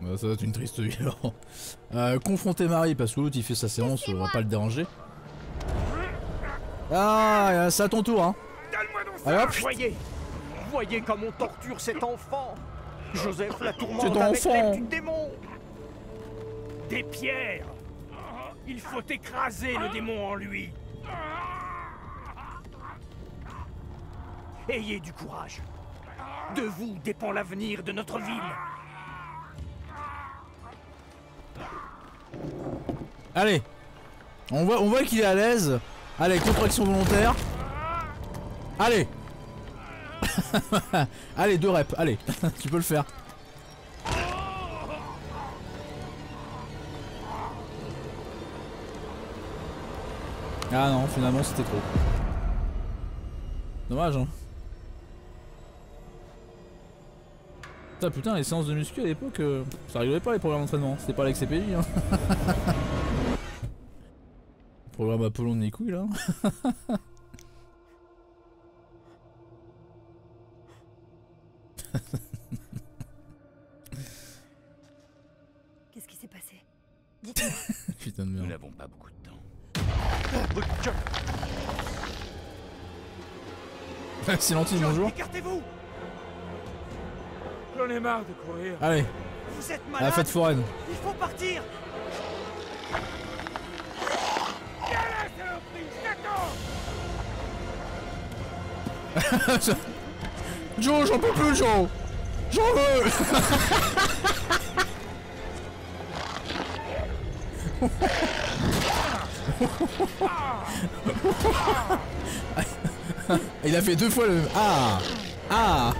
Bah, ça va être une triste vie alors. Euh, confronter Marie parce que l'autre il fait sa séance, on va pas le déranger. Ah, c'est à ton tour hein. Allez hop. Voyez, voyez comme on torture cet enfant. Joseph la tourmente avec l'aide du démon. Des pierres. Il faut écraser le démon en lui. Ayez du courage. De vous dépend l'avenir de notre ville. Allez. On voit, on voit qu'il est à l'aise. Allez, contraction volontaire. Allez. Allez, deux reps, allez, tu peux le faire. Ah non, finalement c'était trop. Dommage hein. Putain, putain, les séances de muscu à l'époque, euh, ça rigolait pas les programmes d'entraînement, c'était pas avec C P J hein. Programme Apollon de mes couilles là. Qu'est-ce qui s'est passé? Dites-moi. Putain de merde. Nous n'avons pas beaucoup de temps. Silentine, bonjour. Écartez-vous. J'en ai marre de courir. Allez. Vous êtes malade. À la fête foraine. Il faut partir. D'accord. Joe, j'en peux plus, Joe. J'en veux. Il a fait deux fois le même. Ah. Ah.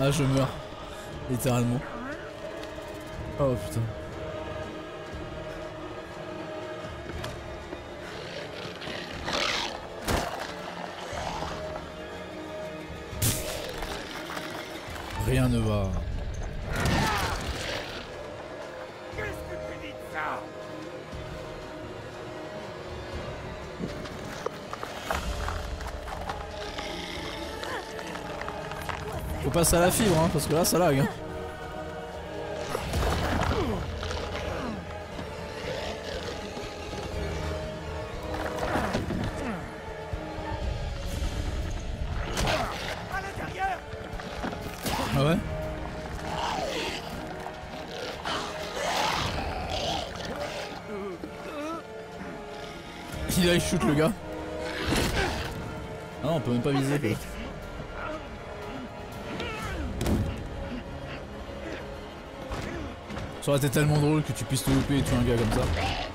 Ah, je meurs. Littéralement. Oh putain. Rien ne va. Qu'est-ce que tu dis de ça? Faut passer à la fibre hein, parce que là ça lag hein. Il shoot le gars. Ah non, on peut même pas viser quoi. Ça aurait été tellement drôle que tu puisses te louper et tuer un gars comme ça.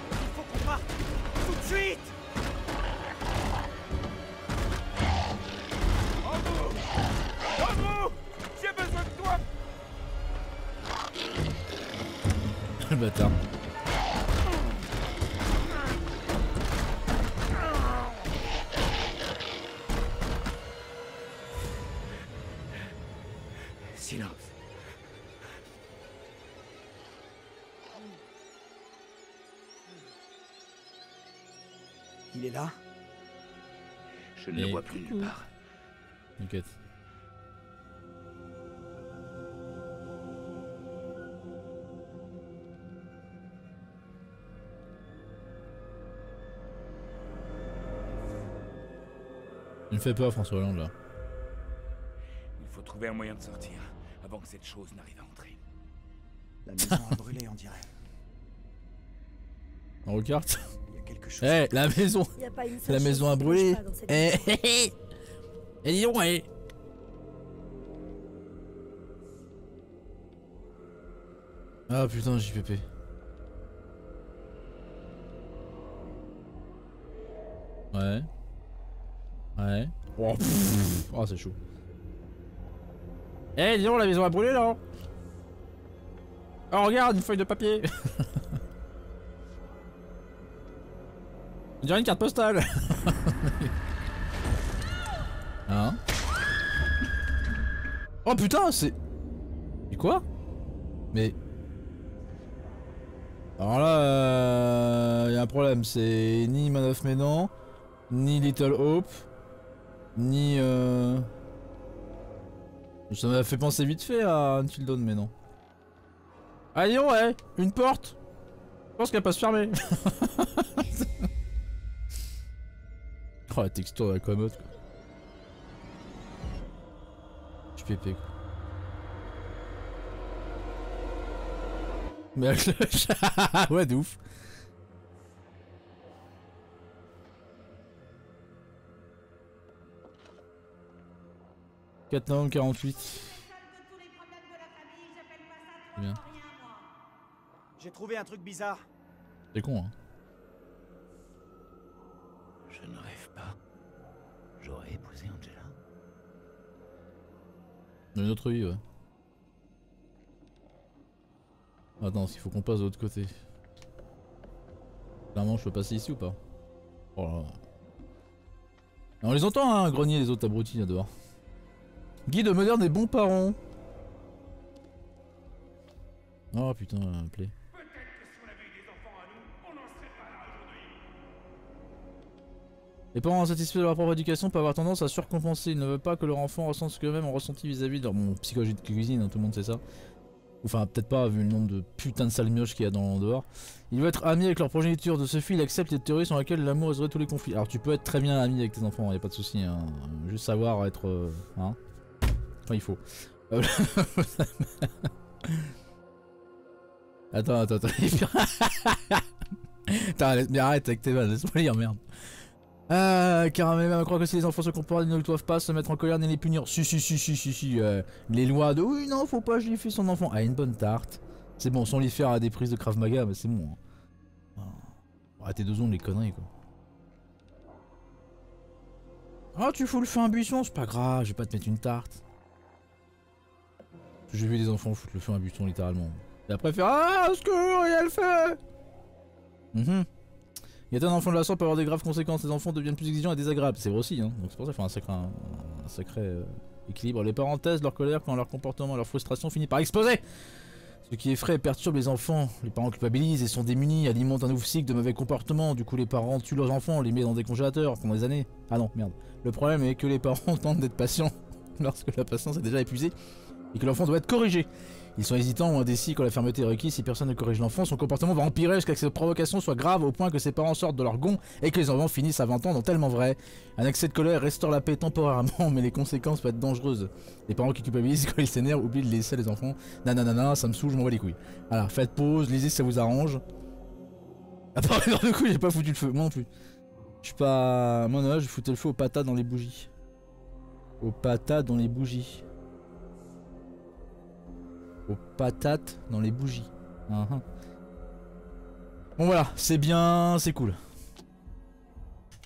Faut qu'on parte tout de suite. En vous, en vous, j'ai besoin de toi. Le bâtard. Je ne le vois plus nulle part. T'inquiète. Il me fait peur, François Hollande, là. Il faut trouver un moyen de sortir avant que cette chose n'arrive à entrer. La maison a brûlé, on dirait. On regarde. Eh, hey, la maison, pas une la maison a brûlé. Eh, eh, eh, dis donc, eh. Ah putain, J P P. Ouais. Ouais. Oh, oh c'est chaud. Eh, dis donc, la maison a brûlé là. Oh, regarde, une feuille de papier. On dirait une carte postale. Hein? Oh putain, c'est... C'est quoi? Mais... Alors là, euh... il y a un problème, c'est ni Man of Medan, ni Little Hope, ni... Euh... Ça m'a fait penser vite fait à Until Dawn, mais non. Allez, ouais, une porte. Je pense qu'elle va pas se fermer. Oh, la texture de la commode quoi. Je pépé quoi. Mais avec le chat. Ouais de ouf. quatre novembre quarante-huit. Bien. J'ai trouvé un truc bizarre. C'est con hein. Je ne rêve pas. J'aurais épousé Angela. Dans une autre vie, ouais. Attends, il faut qu'on passe de l'autre côté. Clairement, je peux passer ici ou pas? Oh là là. On les entend, hein, grogner les autres abrutis là dehors. Guide moderne des bons parents. Oh putain, un play. Les parents insatisfaits de leur propre éducation peuvent avoir tendance à surcompenser. Ils ne veulent pas que leur enfant ressente ce qu'eux-mêmes ont ressenti vis-à-vis de leur bon, psychologie de cuisine, hein, tout le monde sait ça. Enfin, peut-être pas, vu le nombre de putains de sales mioches qu'il y a dans dehors. Ils veulent être amis avec leur progéniture. De ce fait, ils acceptent les théories sur lesquelles l'amour résoudrait tous les conflits. Alors, tu peux être très bien ami avec tes enfants, y a pas de souci. Hein. Juste savoir être. Euh, hein. Enfin, il faut. Attends, attends, attends. Attends, mais arrête avec tes vannes, laisse-moi lire, merde. Ah, car même croire que si les enfants se comportent, ils ne doivent pas se mettre en colère ni les punir. Si, si, si, si, si, si. Euh, les lois de oui, non, faut pas gifler son enfant. Ah, une bonne tarte. C'est bon, sans les faire à des prises de Krav Maga, mais c'est bon. Hein. Oh. Arrêtez deux secondes les conneries, quoi. Ah, tu fous le feu à un buisson, c'est pas grave, je vais pas te mettre une tarte. J'ai vu des enfants foutre le feu à un buisson, littéralement. Et après, faire ah, au secours, il y a le feu. Mhm. Mm. Gâter un enfant de la sorte peut avoir des graves conséquences, les enfants deviennent plus exigeants et désagréables, c'est vrai aussi hein, donc c'est pour ça qu'il faut un sacré, un, un sacré euh, équilibre. Les parents taisent leur colère quand leur comportement et leur frustration finit par exploser. Ce qui effraie et perturbe les enfants, les parents culpabilisent et sont démunis, alimentent un nouveau cycle de mauvais comportements, du coup les parents tuent leurs enfants, les mettent dans des congélateurs pendant des années. Ah non, merde. Le problème est que les parents tentent d'être patients lorsque la patience est déjà épuisée et que l'enfant doit être corrigé. Ils sont hésitants ou indécis quand la fermeté est requise. Si personne ne corrige l'enfant, son comportement va empirer jusqu'à ce que ses provocations soient graves au point que ses parents sortent de leur gonds et que les enfants finissent à vingt ans dans tellement vrai. Un accès de colère restaure la paix temporairement, mais les conséquences peuvent être dangereuses. Les parents qui culpabilisent quand ils s'énervent oublient de laisser les enfants. Nanana, ça me saoule, je m'en vais les couilles. Alors, faites pause, lisez si ça vous arrange. À part les heures de couilles, j'ai pas foutu le feu, moi non plus. Je suis pas... Moi non, je foutais le feu aux patates dans les bougies. Aux patates dans les bougies. Aux patates dans les bougies. Uh-huh. Bon voilà, c'est bien, c'est cool.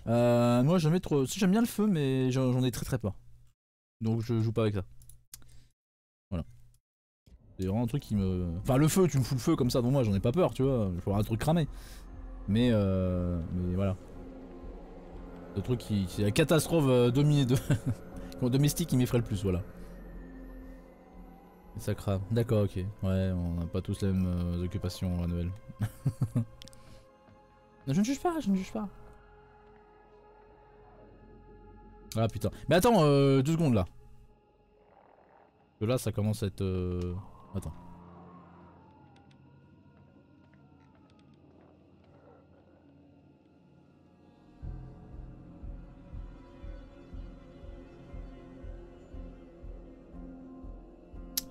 Euh, moi j'aime trop... j'aime bien le feu, mais j'en ai très très peur. Donc je joue pas avec ça. Voilà. C'est vraiment un truc qui me... Enfin le feu, tu me fous le feu comme ça, bon moi j'en ai pas peur, tu vois. Il faudra un truc cramé. Mais euh... mais voilà. Le truc qui... c'est la catastrophe euh, demi... de... domestique qui m'effraie le plus, voilà. Ça crame. D'accord, ok. Ouais, on n'a pas tous les mêmes euh, occupations à Noël. Je ne juge pas, je ne juge pas. Ah putain. Mais attends, euh, deux secondes là. Parce que là, ça commence à être... Euh... Attends.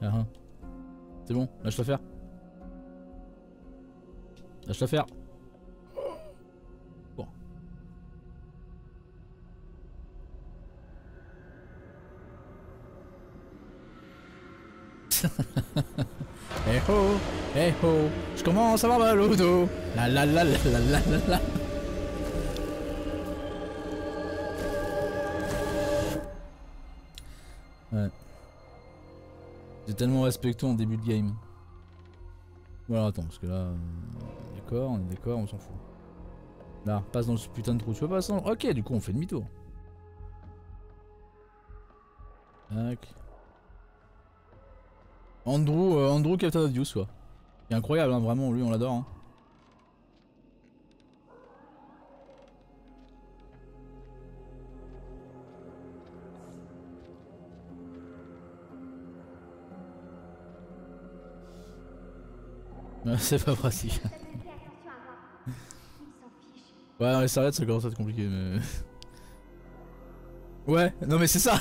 Ah, c'est bon, lâche-toi faire. Lâche-toi faire. Bon. Eh oh, eh oh, je commence à avoir mal au dos. La la la la la la la la. Ouais. J'ai tellement respecté en début de game. Voilà, attends, parce que là... Euh, d'accord, on est d'accord, on s'en fout. Là, passe dans ce putain de trou, tu peux passer dans... Ok, du coup, on fait demi-tour. Tac. Andrew, euh, Andrew Captain of Deus, quoi. Il est incroyable, hein, vraiment, lui, on l'adore. Hein. C'est pas pratique. Ouais, non, les serviettes ça commence à être compliqué, mais... Ouais, non mais c'est ça.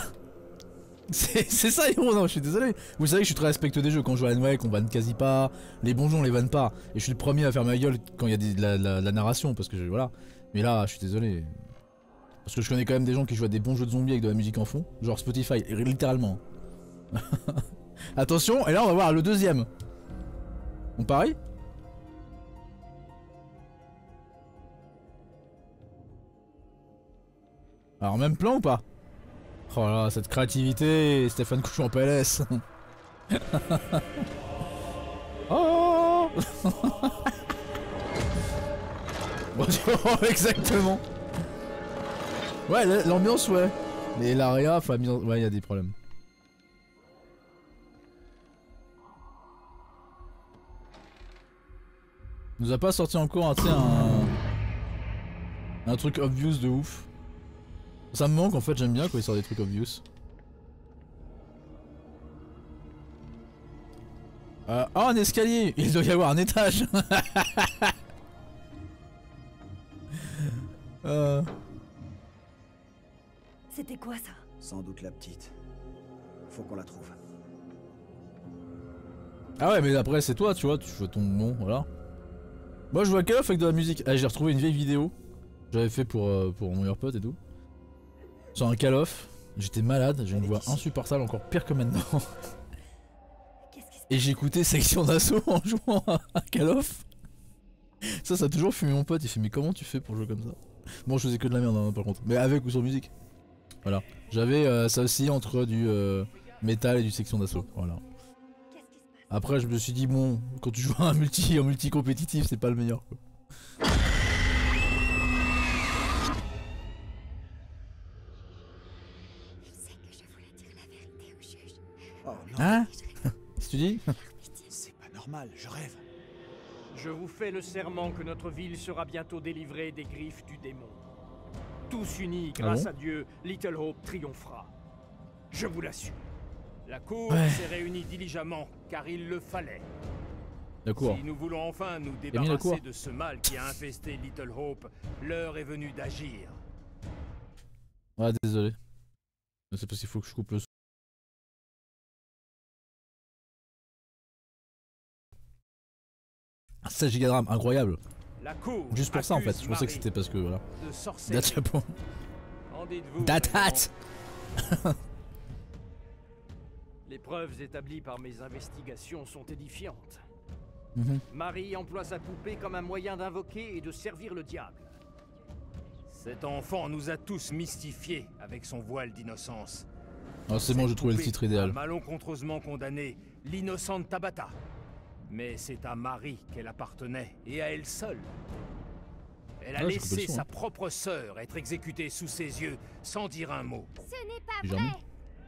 C'est ça, héros, non, je suis désolé. Vous savez que je suis très respectueux des jeux, quand je joue à N W E C, on vanne quasi pas, les bonjons on les vanne pas. Et je suis le premier à faire ma gueule quand il y a des, de, la, de, la, de la narration, parce que je, voilà. Mais là, je suis désolé. Parce que je connais quand même des gens qui jouent à des bons jeux de zombies avec de la musique en fond, genre Spotify, littéralement. Attention, et là on va voir le deuxième. On parie ? Alors même plan ou pas ? Oh là, cette créativité, Stéphane Couchon en P L S. Oh. Exactement. Ouais, l'ambiance, ouais. Mais l'aria, faut la mise en... Ouais, il y a des problèmes. Nous a pas sorti encore un, un, un truc obvious de ouf. Ça me manque en fait, j'aime bien quand il sort des trucs obvious. Euh, oh, un escalier! Il doit y avoir un étage. euh... C'était quoi ça? Sans doute la petite. Faut qu'on la trouve. Ah ouais, mais après c'est toi, tu vois, tu fais ton nom, voilà. Moi je vois Call of avec de la musique. Ah, j'ai retrouvé une vieille vidéo. J'avais fait pour, euh, pour mon meilleur pote et tout. Sur un Call of. J'étais malade, j'ai une voix insupportable, encore pire que maintenant. Et j'écoutais section d'assaut en jouant à un Call of. Ça, ça a toujours fumé mon pote. Il fait mais comment tu fais pour jouer comme ça? Bon, je faisais que de la merde hein, par contre. Mais avec ou sans musique. Voilà. J'avais euh, ça aussi entre du euh, métal et du section d'assaut. Voilà. Après je me suis dit bon, quand tu joues à un multi, un multi compétitif, c'est pas le meilleur quoi. Je sais que je voulais dire la vérité au juge. Oh non. Hein? Qu'est-ce que tu dis? C'est pas normal, je rêve. Je vous fais le serment que notre ville sera bientôt délivrée des griffes du démon. Tous unis, grâce ah bon à Dieu, Little Hope triomphera. Je vous l'assure. La cour ouais. s'est réunie diligemment, car il le fallait. La cour. Si nous voulons enfin nous débarrasser de ce mal qui a infesté Little Hope, l'heure est venue d'agir. Ah désolé. C'est parce qu'il faut que je coupe le son. seize giga de RAM, incroyable. La cour. Juste pour ça en fait, je pensais que c'était parce que voilà. Date Japon. Date. Les preuves établies par mes investigations sont édifiantes. Mmh. Marie emploie sa poupée comme un moyen d'invoquer et de servir le diable. Cet enfant nous a tous mystifiés avec son voile d'innocence. Ah, c'est bon, j'ai trouvé le titre idéal. Malencontreusement condamnée, l'innocente Tabata. Mais c'est à Marie qu'elle appartenait, et à elle seule. Elle a ah, laissé son, sa hein. propre sœur être exécutée sous ses yeux, sans dire un mot. Ce n'est pas Jamais. vrai,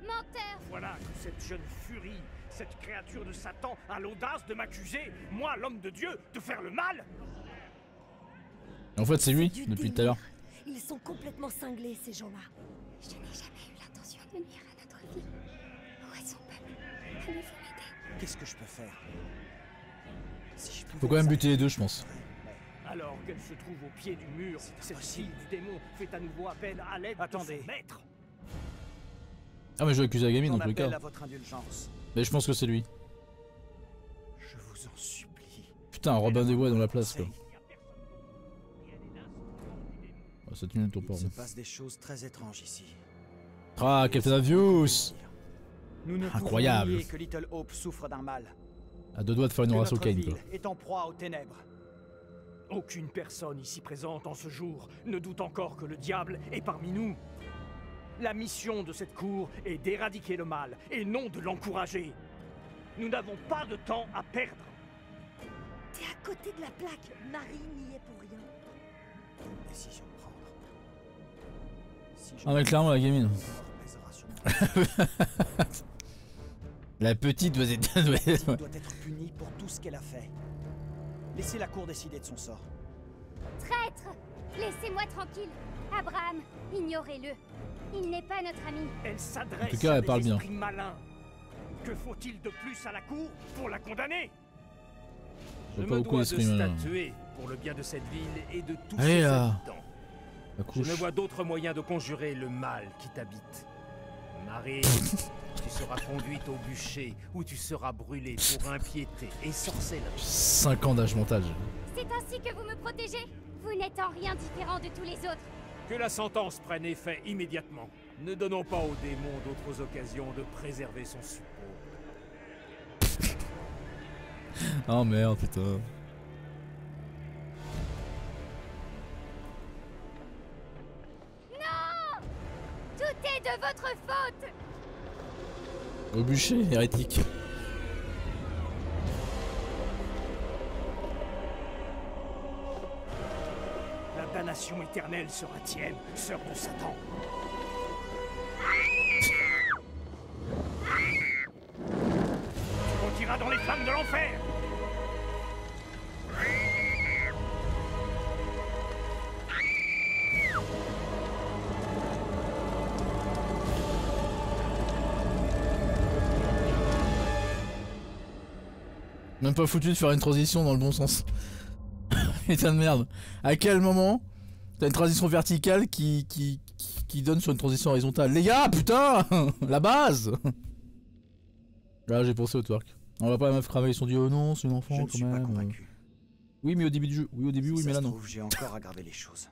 menteur. Voilà que cette jeune furie, cette créature de Satan, a l'audace de m'accuser, moi, l'homme de Dieu, de faire le mal. En fait, c'est lui, depuis tout à l'heure. Ils sont complètement cinglés, ces gens-là. Je n'ai jamais eu l'intention de nuire à notre vie. Où est son peuple? Allez-vous m'aider? Qu'est-ce que je peux faire? Si je Faut quand même buter les deux, je pense. Alors qu'elle se trouve au pied du mur, cette fille du démon fait à nouveau appel à l'aide de son maître. Ah mais je vais accuser la gamine dans tous les cas. Mais je pense que c'est lui. Je vous en supplie. Putain, Robin des Bois dans la place quoi. Ah, c'est une tour. Il se passe des choses très étranges ici. Ah, Captain Obvious. Incroyable. Que Little Hope souffre d'un mal. À deux doigts de faire une race au Kane quoi. Est en proie aux ténèbres. Aucune personne ici présente en ce jour ne doute encore que le diable est parmi nous. La mission de cette cour est d'éradiquer le mal et non de l'encourager. Nous n'avons pas de temps à perdre. T'es à côté de la plaque, Marie n'y est pour rien. Et si je prends... si je... Ah mais clairement la gamine. La petite doit être, doit être... doit être punie pour tout ce qu'elle a fait. Laissez la cour décider de son sort. Traître! Laissez-moi tranquille. Abraham, ignorez-le. Il n'est pas notre ami. Elle s'adresse en tout cas, elle parle bien. Malin. Que faut-il de plus à la cour pour la condamner? Je me dois de statuer pour le bien de cette ville et de tous ses habitants. Je ne vois d'autre moyen de conjurer le mal qui t'habite. Marie, tu seras conduite au bûcher où tu seras brûlée pour impiété et sorcellerie. cinq ans d'âge montage. C'est ainsi que vous me protégez? Vous n'êtes en rien différent de tous les autres. Que la sentence prenne effet immédiatement. Ne donnons pas au démon d'autres occasions de préserver son suppôt. Oh merde, putain. De votre faute. Au bûcher, hérétique. La damnation éternelle sera tienne, sœur de Satan. On tira dans les flammes de l'enfer. Même pas foutu de faire une transition dans le bon sens. Putain de merde. À quel moment t'as une transition verticale qui, qui, qui, qui donne sur une transition horizontale? Les gars, putain. La base. Là j'ai pensé au twerk. On va pas même cramer, ils sont dit oh non c'est une enfant quand suis même. Pas oui mais au début du jeu, oui au début si oui mais là non. J'ai encore à garder les choses.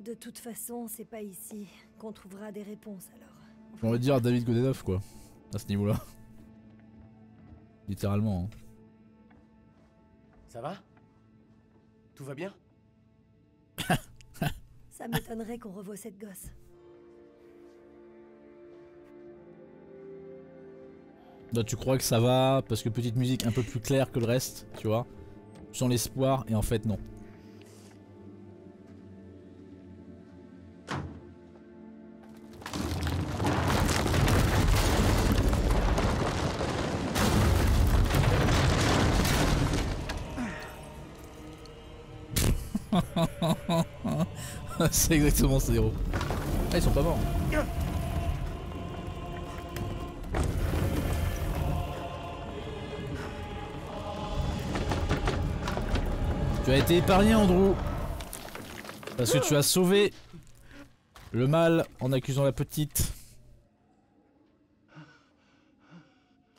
De toute façon c'est pas ici qu'on trouvera des réponses alors. On va dire David Godeneuf quoi, à ce niveau là. Littéralement hein. Ça va? Tout va bien? Ça m'étonnerait qu'on revoie cette gosse. Là, tu crois que ça va parce que petite musique un peu plus claire que le reste, tu vois. Sans l'espoir et en fait non. C'est exactement ce héros. Ah, ils sont pas morts. Tu as été épargné, Andrew. Parce que tu as sauvé le mal en accusant la petite.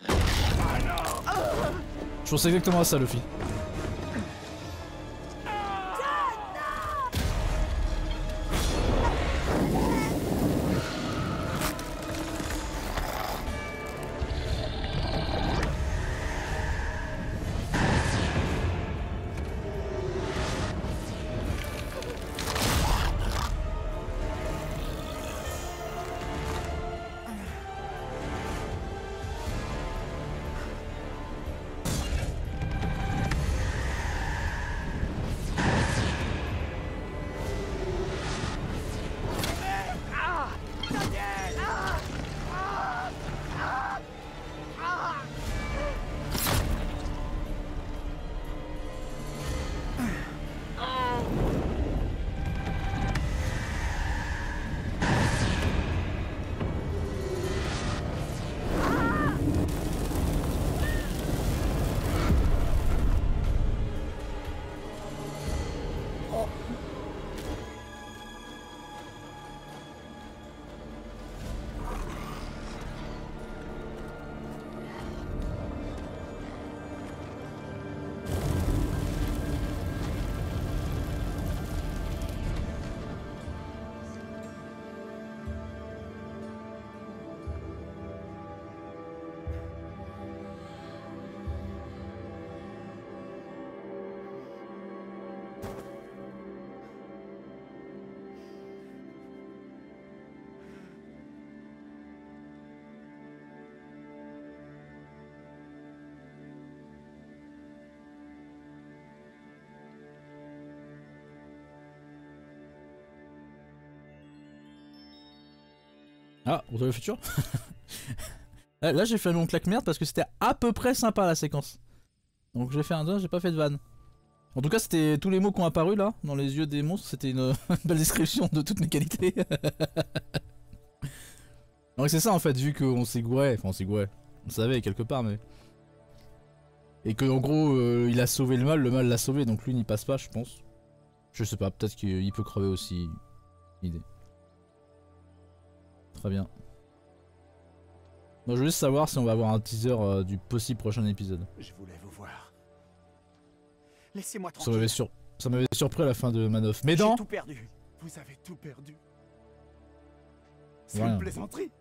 Je pense exactement à ça, Luffy. Ah, retour vers le futur. Là, j'ai fait mon claque-merde parce que c'était à peu près sympa la séquence. Donc j'ai fait un deux, j'ai pas fait de vanne. En tout cas, c'était tous les mots qui ont apparu là, dans les yeux des monstres, c'était une, une belle description de toutes mes qualités. Donc c'est ça en fait, vu qu'on s'est gouré, enfin on s'est gouré, on savait quelque part, mais... Et que en gros, euh, il a sauvé le mal, le mal l'a sauvé, donc lui n'y passe pas, je pense. Je sais pas, peut-être qu'il peut crever aussi, idée. Très bien. Non, je veux juste savoir si on va avoir un teaser euh, du possible prochain épisode. Je voulais vous voir. Laissez-moi tranquille. Ça m'avait sur... Ça m'avait surpris à la fin de Man of Medan. J'ai tout perdu. Vous avez tout perdu. C'est une plaisanterie.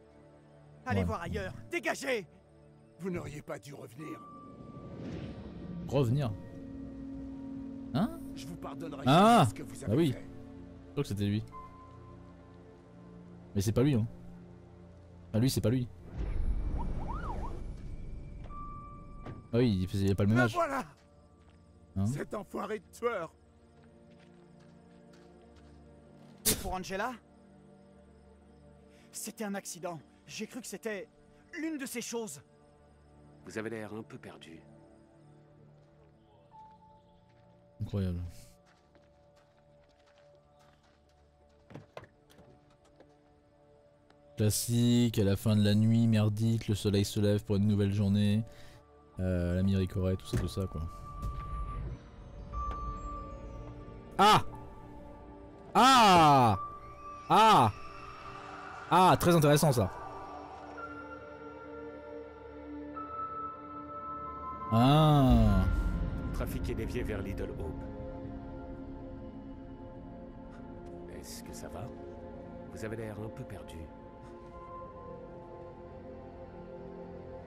Allez ouais. voir ailleurs. Dégagez. Vous n'auriez pas dû revenir. Revenir. Hein? Je vous pardonnerai ah ce que vous avez Ah oui. Fait. Je crois que c'était lui. Mais c'est pas lui hein. Ah lui c'est pas lui. Ah oui, il faisait pas le même âge. Voilà. Hein? Cet enfoiré de tueur. Et pour Angela? C'était un accident. J'ai cru que c'était l'une de ces choses. Vous avez l'air un peu perdu. Incroyable. Classique, à la fin de la nuit, merdique, le soleil se lève pour une nouvelle journée. Euh, la miricorée, tout ça, tout ça, quoi. Ah! Ah! Ah! Ah, très intéressant ça. Ah. Trafic est dévié vers Little Hope. Est-ce que ça va? Vous avez l'air un peu perdu.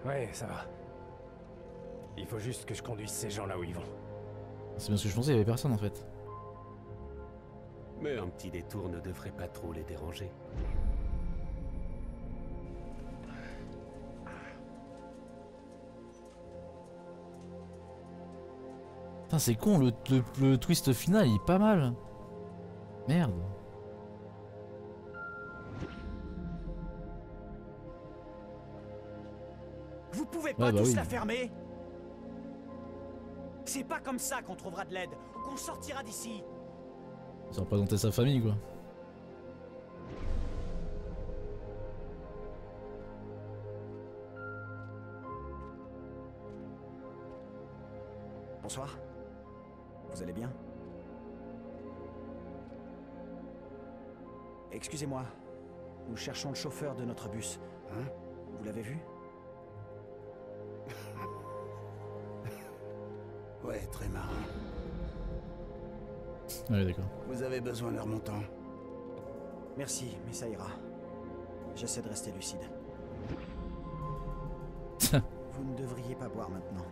Ouais, ça va. Il faut juste que je conduise ces gens là où ils vont. C'est bien ce que je pensais, il y avait personne en fait. Mais un petit détour ne devrait pas trop les déranger. Putain c'est con, le, le, le twist final il est pas mal. Merde. Vous pouvez pas ouais, bah tous oui. la fermer. C'est pas comme ça qu'on trouvera de l'aide, qu'on sortira d'ici. Ils ont représenté sa famille quoi. Bonsoir. Vous allez bien? Excusez-moi, nous cherchons le chauffeur de notre bus. Hein? Vous l'avez vu? Ouais, très marrant. Ouais, d'accord. Vous avez besoin d'un remontant. Merci, mais ça ira. J'essaie de rester lucide. Vous ne devriez pas boire maintenant.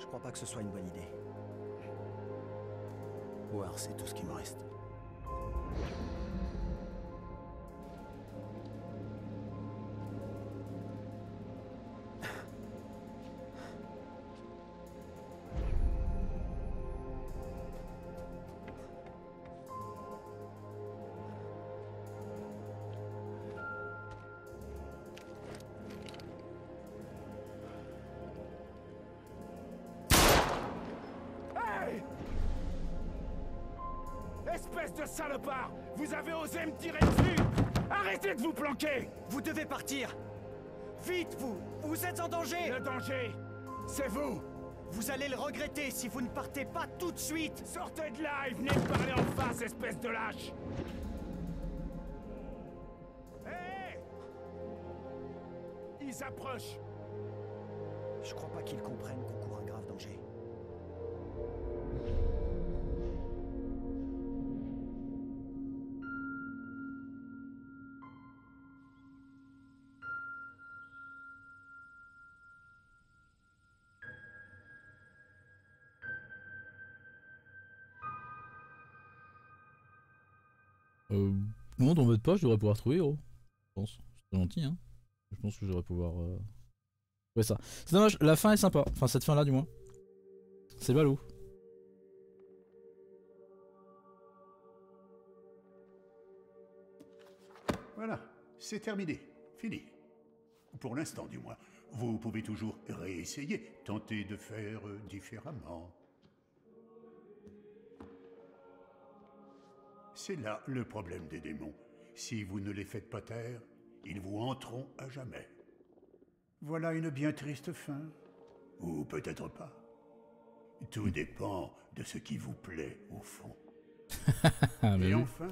Je crois pas que ce soit une bonne idée. Boire, c'est tout ce qui me reste. Salopard, vous avez osé me tirer dessus! Arrêtez de vous planquer! Vous devez partir! Vite, vous! Vous êtes en danger! Le danger, c'est vous! Vous allez le regretter si vous ne partez pas tout de suite! Sortez de là et venez me parler en face, espèce de lâche! Hé! Ils approchent! Je crois pas qu'ils comprennent qu'on court un grave danger. Euh, non, dans votre poche, je devrais pouvoir trouver, gros. Je pense. C'est gentil, hein. Je pense que je devrais pouvoir... Euh... Ouais, ça. C'est dommage, la fin est sympa. Enfin, cette fin-là, du moins. C'est ballot. Voilà, c'est terminé, fini. Pour l'instant, du moins. Vous pouvez toujours réessayer, tenter de faire différemment. C'est là le problème des démons. Si vous ne les faites pas taire, ils vous hanteront à jamais. Voilà une bien triste fin. Ou peut-être pas. Tout dépend de ce qui vous plaît, au fond. Et enfin,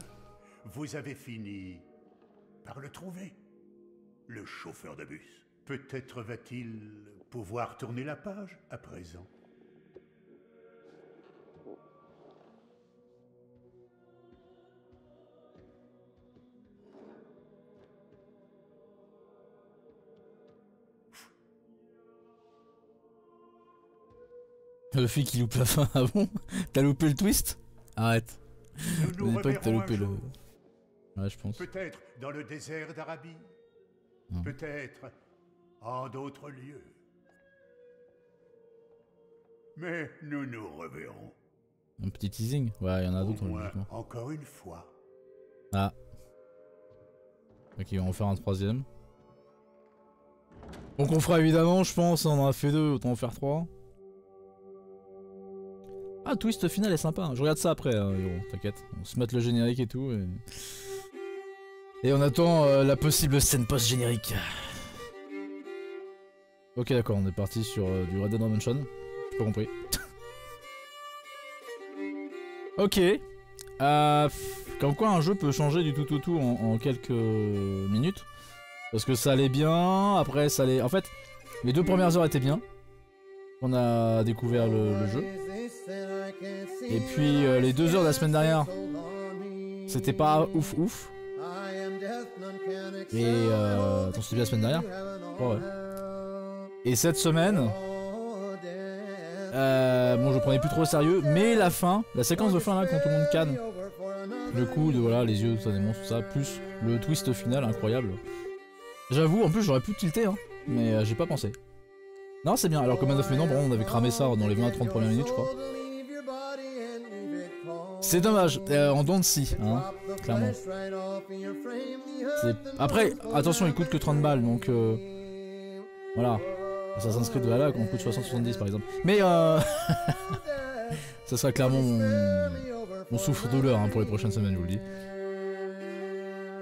vous avez fini par le trouver. Le chauffeur de bus. Peut-être va-t-il pouvoir tourner la page à présent. Le fait qu'il loupe la fin, ah bon? T'as loupé le twist? Arrête. Je ne dis pas que t'as loupé le... Ouais, je pense. Peut-être dans le désert d'Arabie. Peut-être en d'autres lieux. Mais nous nous reverrons. Un petit teasing? Ouais, il y en a d'autres. Encore une fois. Ah. Ok, on va en faire un troisième. Donc on fera évidemment, je pense, on en a fait deux, autant en faire trois. Ah, twist final est sympa, hein. Je regarde ça après, hein, t'inquiète. On se met le générique et tout. Et, et on attend euh, la possible scène post-générique. Ok, d'accord, on est parti sur euh, du Red Dead Redemption. J'ai pas compris. Ok. Euh, comme quoi un jeu peut changer du tout au tout en, en quelques minutes. Parce que ça allait bien, après ça allait... En fait, les deux premières heures étaient bien. On a découvert le, le jeu. Et puis euh, les deux heures de la semaine dernière, c'était pas ouf ouf. Et euh... Attends, c'était bien la semaine dernière. Oh, ouais. Et cette semaine, euh, bon, je prenais plus trop au sérieux, mais la fin, la séquence de fin là, quand tout le monde canne, le coup de voilà, les yeux, tout ça, des monstres, tout ça, plus le twist final incroyable. J'avoue, en plus j'aurais pu tilter, hein, mais euh, j'ai pas pensé. Non, c'est bien, alors que Man of Medan, on avait cramé ça dans les vingt à trente premières minutes, je crois. C'est dommage, euh, en dents de scie, hein, clairement. Après, attention, il coûte que trente balles, donc euh... voilà. Assassin's Creed de Valhalla, on coûte soixante à soixante-dix par exemple. Mais euh... ça sera clairement mon, mon souffre-douleur, hein, pour les prochaines semaines, je vous le dis.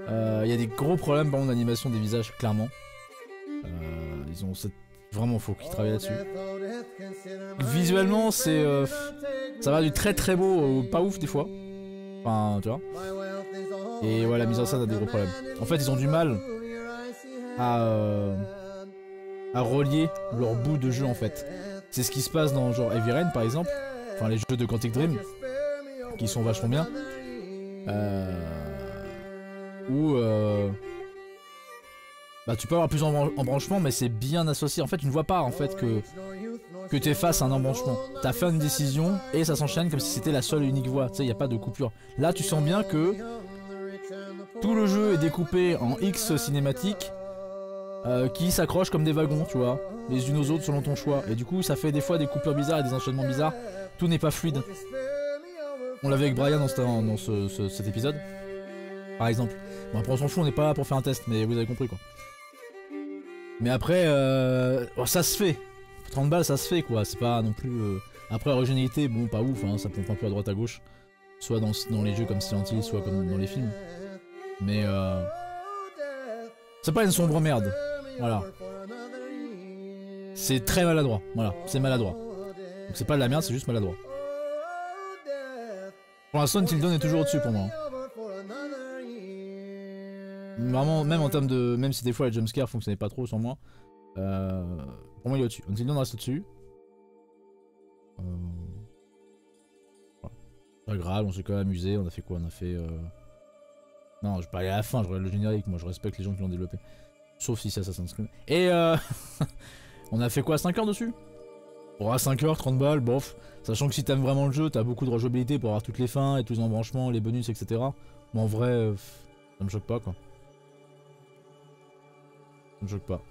Il euh, y a des gros problèmes, par exemple, d'animation des visages, clairement. Euh, ils ont cette... Vraiment, faut qu'ils travaillent là-dessus. Visuellement, c'est... Euh... Ça va du très très beau, euh, pas ouf des fois. Enfin, tu vois. Et ouais, la mise en scène a des gros problèmes. En fait, ils ont du mal à, euh, à relier leur bout de jeu en fait. C'est ce qui se passe dans genre Heavy Rain par exemple. Enfin, les jeux de Quantic Dream, qui sont vachement bien. Euh... Où... Euh... Bah, tu peux avoir plusieurs embranchements, mais c'est bien associé. En fait, tu ne vois pas en fait que... que tu es face à un embranchement. T'as fait une décision et ça s'enchaîne comme si c'était la seule et unique voie. Tu sais, il n'y a pas de coupure. Là, tu sens bien que tout le jeu est découpé en X cinématiques euh, qui s'accrochent comme des wagons, tu vois, les unes aux autres selon ton choix. Et du coup, ça fait des fois des coupures bizarres et des enchaînements bizarres. Tout n'est pas fluide. On l'avait avec Brian dans, ce, dans ce, ce, cet épisode, par exemple. Bon, après, on s'en fout, on n'est pas là pour faire un test, mais vous avez compris, quoi. Mais après, euh... bon, ça se fait. trente balles, ça se fait quoi, c'est pas non plus... Euh... Après l'originalité, bon, pas ouf, hein, ça pompe un peu à droite à gauche. Soit dans, dans les jeux comme Silent Hill, soit comme dans les films. Mais euh... c'est pas une sombre merde, voilà. C'est très maladroit, voilà, c'est maladroit. Donc c'est pas de la merde, c'est juste maladroit. Pour l'instant, Until Dawn est toujours au-dessus pour moi. Hein. Vraiment, même en termes de... Même si des fois les jumpscares fonctionnaient pas trop sans moi. Euh... Pour moi il est au-dessus, Until Dawn reste au-dessus. Euh... Voilà. Pas grave, on s'est quand même amusé, on a fait quoi? On a fait... Euh... Non, je vais pas aller à la fin, je regarde le générique, moi je respecte les gens qui l'ont développé. Sauf si c'est Assassin's Creed. Et euh... on a fait quoi, cinq heures dessus? Bon, à cinq heures, trente balles, bof. Sachant que si t'aimes vraiment le jeu, t'as beaucoup de rejouabilité pour avoir toutes les fins et tous les embranchements, les bonus, et cetera. Mais en vrai, euh... ça me choque pas quoi. Ça me choque pas.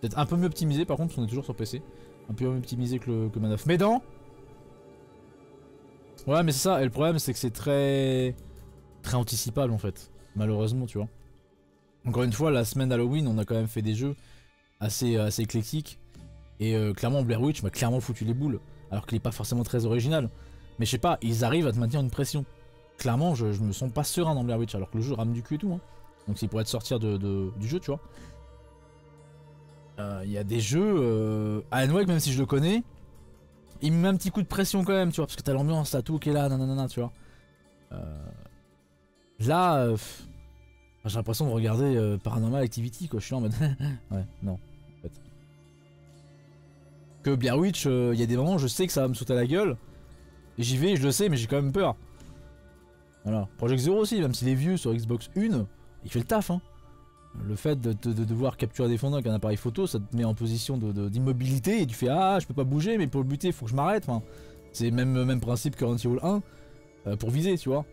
Peut-être un peu mieux optimisé par contre, parce qu'on est toujours sur P C. Un peu mieux optimisé que, le, que Man of Medan. Ouais mais c'est ça, et le problème c'est que c'est très... très anticipable en fait, malheureusement, tu vois. Encore une fois, la semaine Halloween, on a quand même fait des jeux assez, assez éclectiques. Et euh, clairement, Blair Witch m'a clairement foutu les boules, alors qu'il n'est pas forcément très original. Mais je sais pas, ils arrivent à te maintenir une pression. Clairement, je, je me sens pas serein dans Blair Witch, alors que le jeu rame du cul et tout. Hein. Donc c'est pour être sortir de, de, du jeu, tu vois. Il euh, y a des jeux... Euh... Alan Wake, même si je le connais, il me met un petit coup de pression quand même, tu vois, parce que t'as l'ambiance, t'as tout qui est là, nanana, tu vois. Euh... Là, euh... j'ai l'impression de regarder euh, Paranormal Activity, quoi. Je suis là en mode... ouais, non. En fait. Que Blair Witch, il euh, y a des moments où je sais que ça va me sauter à la gueule. Et j'y vais, je le sais, mais j'ai quand même peur. Voilà. Project Zero aussi, même s'il est vieux sur Xbox un, il fait le taf, hein. Le fait de, de, de devoir capturer des fondants avec un appareil photo, ça te met en position d'immobilité de, de, et tu fais ah je peux pas bouger mais pour le buter il faut que je m'arrête. Enfin, c'est même même principe que Resident Evil un euh, pour viser, tu vois.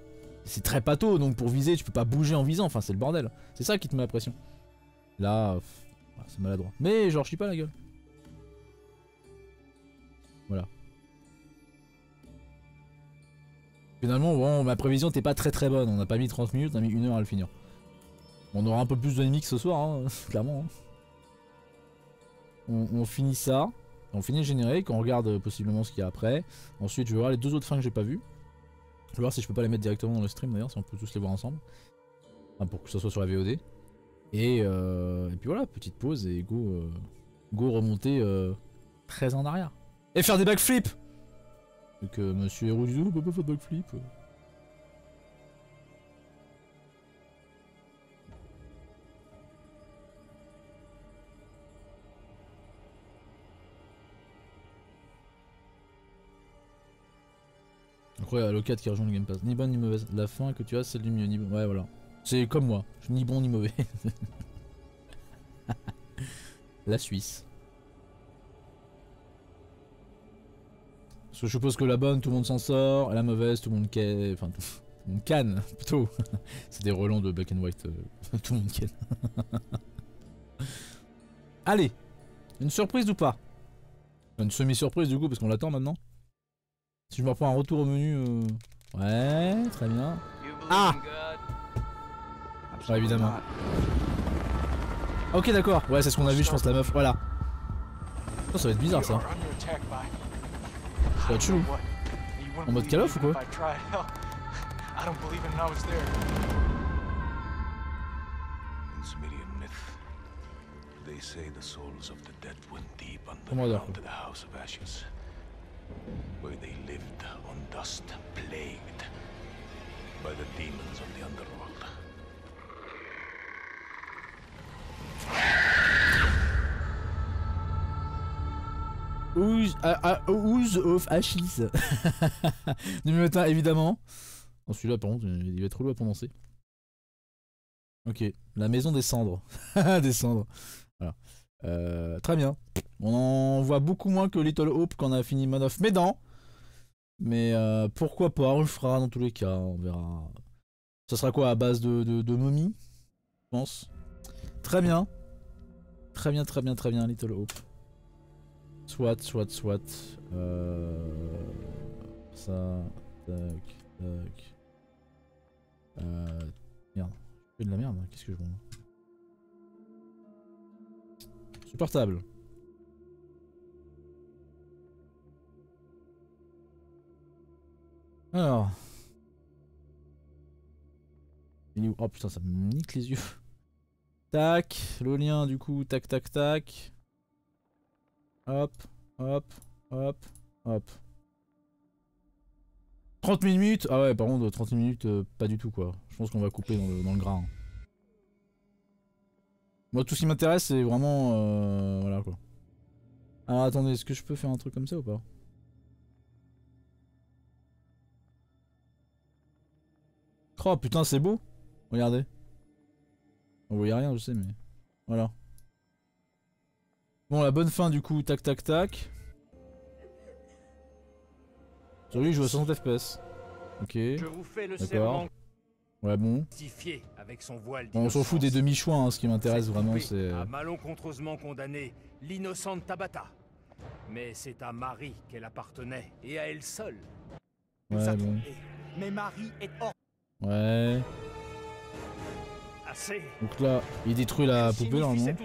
C'est très pâteau, donc pour viser tu peux pas bouger en visant, enfin c'est le bordel. C'est ça qui te met la pression. Là, euh, c'est maladroit. Mais genre je suis pas la gueule. Voilà. Finalement bon, ma prévision t'es pas très très bonne, on n'a pas mis trente minutes, on a mis une heure à le finir. On aura un peu plus de ennemis que ce soir, hein, clairement. Hein. On, on finit ça, on finit le générique, on regarde possiblement ce qu'il y a après. Ensuite, je vais voir les deux autres fins que j'ai pas vues. Je vais voir si je peux pas les mettre directement dans le stream d'ailleurs, si on peut tous les voir ensemble. Enfin, pour que ce soit sur la V O D. Et, euh, et puis voilà, petite pause et go, euh, go remonter euh, treize en arrière. Et faire des backflips. Donc euh, monsieur Héroux du on peut pas faire de backflip. Incroyable, Halo quatre qui rejoint le Game Pass. Ni bonne ni mauvaise. La fin que tu as, celle du milieu. Ni bon. Ouais, voilà. C'est comme moi. Je suis ni bon ni mauvais. La Suisse. Parce que je suppose que la bonne, tout le monde s'en sort. Et la mauvaise, tout le monde canne. Enfin, tout le monde canne, plutôt. C'est des relents de Black and White. Euh, tout le monde canne. Allez. Une surprise ou pas? Une semi-surprise du coup, parce qu'on l'attend maintenant. Si je me reprends un retour au menu... Euh... Ouais, très bien. Ah ouais, évidemment. Ok, d'accord. Ouais, c'est ce qu'on a vu, je pense, la meuf. Voilà. Oh, ça va être bizarre, ça. Ça va être chelou. En mode Call of ou quoi? Comment dire? Where they lived on dust, plagued by the demons of the underworld. Ooze, uh, uh, ooze of Ashes. Du matin, évidemment. Oh, celui-là, par contre, il va être trop lourd à prononcer. Ok, la maison des cendres. Des cendres. Voilà. Euh, très bien. On en voit beaucoup moins que Little Hope quand on a fini Man of Medan. Mais euh, pourquoi pas, on le fera dans tous les cas, on verra. Ça sera quoi à base de, de, de momies, je pense. Très bien. Très bien, très bien, très bien, Little Hope. Swat, swat, swat. Euh... Ça. Tac, tac. Euh... Merde. Je fais de la merde, qu'est-ce que je vends là ? Supportable. Alors. Oh putain, ça me nique les yeux. Tac, le lien du coup, tac tac tac. Hop, hop, hop, hop. trente minutes. Ah ouais, par contre, trente minutes, euh, pas du tout quoi. Je pense qu'on va couper dans le, dans le gras. Hein. Moi tout ce qui m'intéresse c'est vraiment euh, voilà quoi. Alors attendez, est-ce que je peux faire un truc comme ça ou pas? Oh putain c'est beau. Regardez. On voyait rien je sais mais... Voilà. Bon la bonne fin du coup, tac tac tac. Celui joue à soixante F P S. Ok. D'accord. Ouais bon. Bon on s'en fout des demi-choix, hein, ce qui m'intéresse vraiment c'est... A malencontreusement condamné l'innocente Tabata. Mais c'est à Marie qu'elle appartenait, et à elle seule. Ouais, nous bon. Mais Marie est hors... Ouais. Assez. Donc là, il détruit la poupée normalement.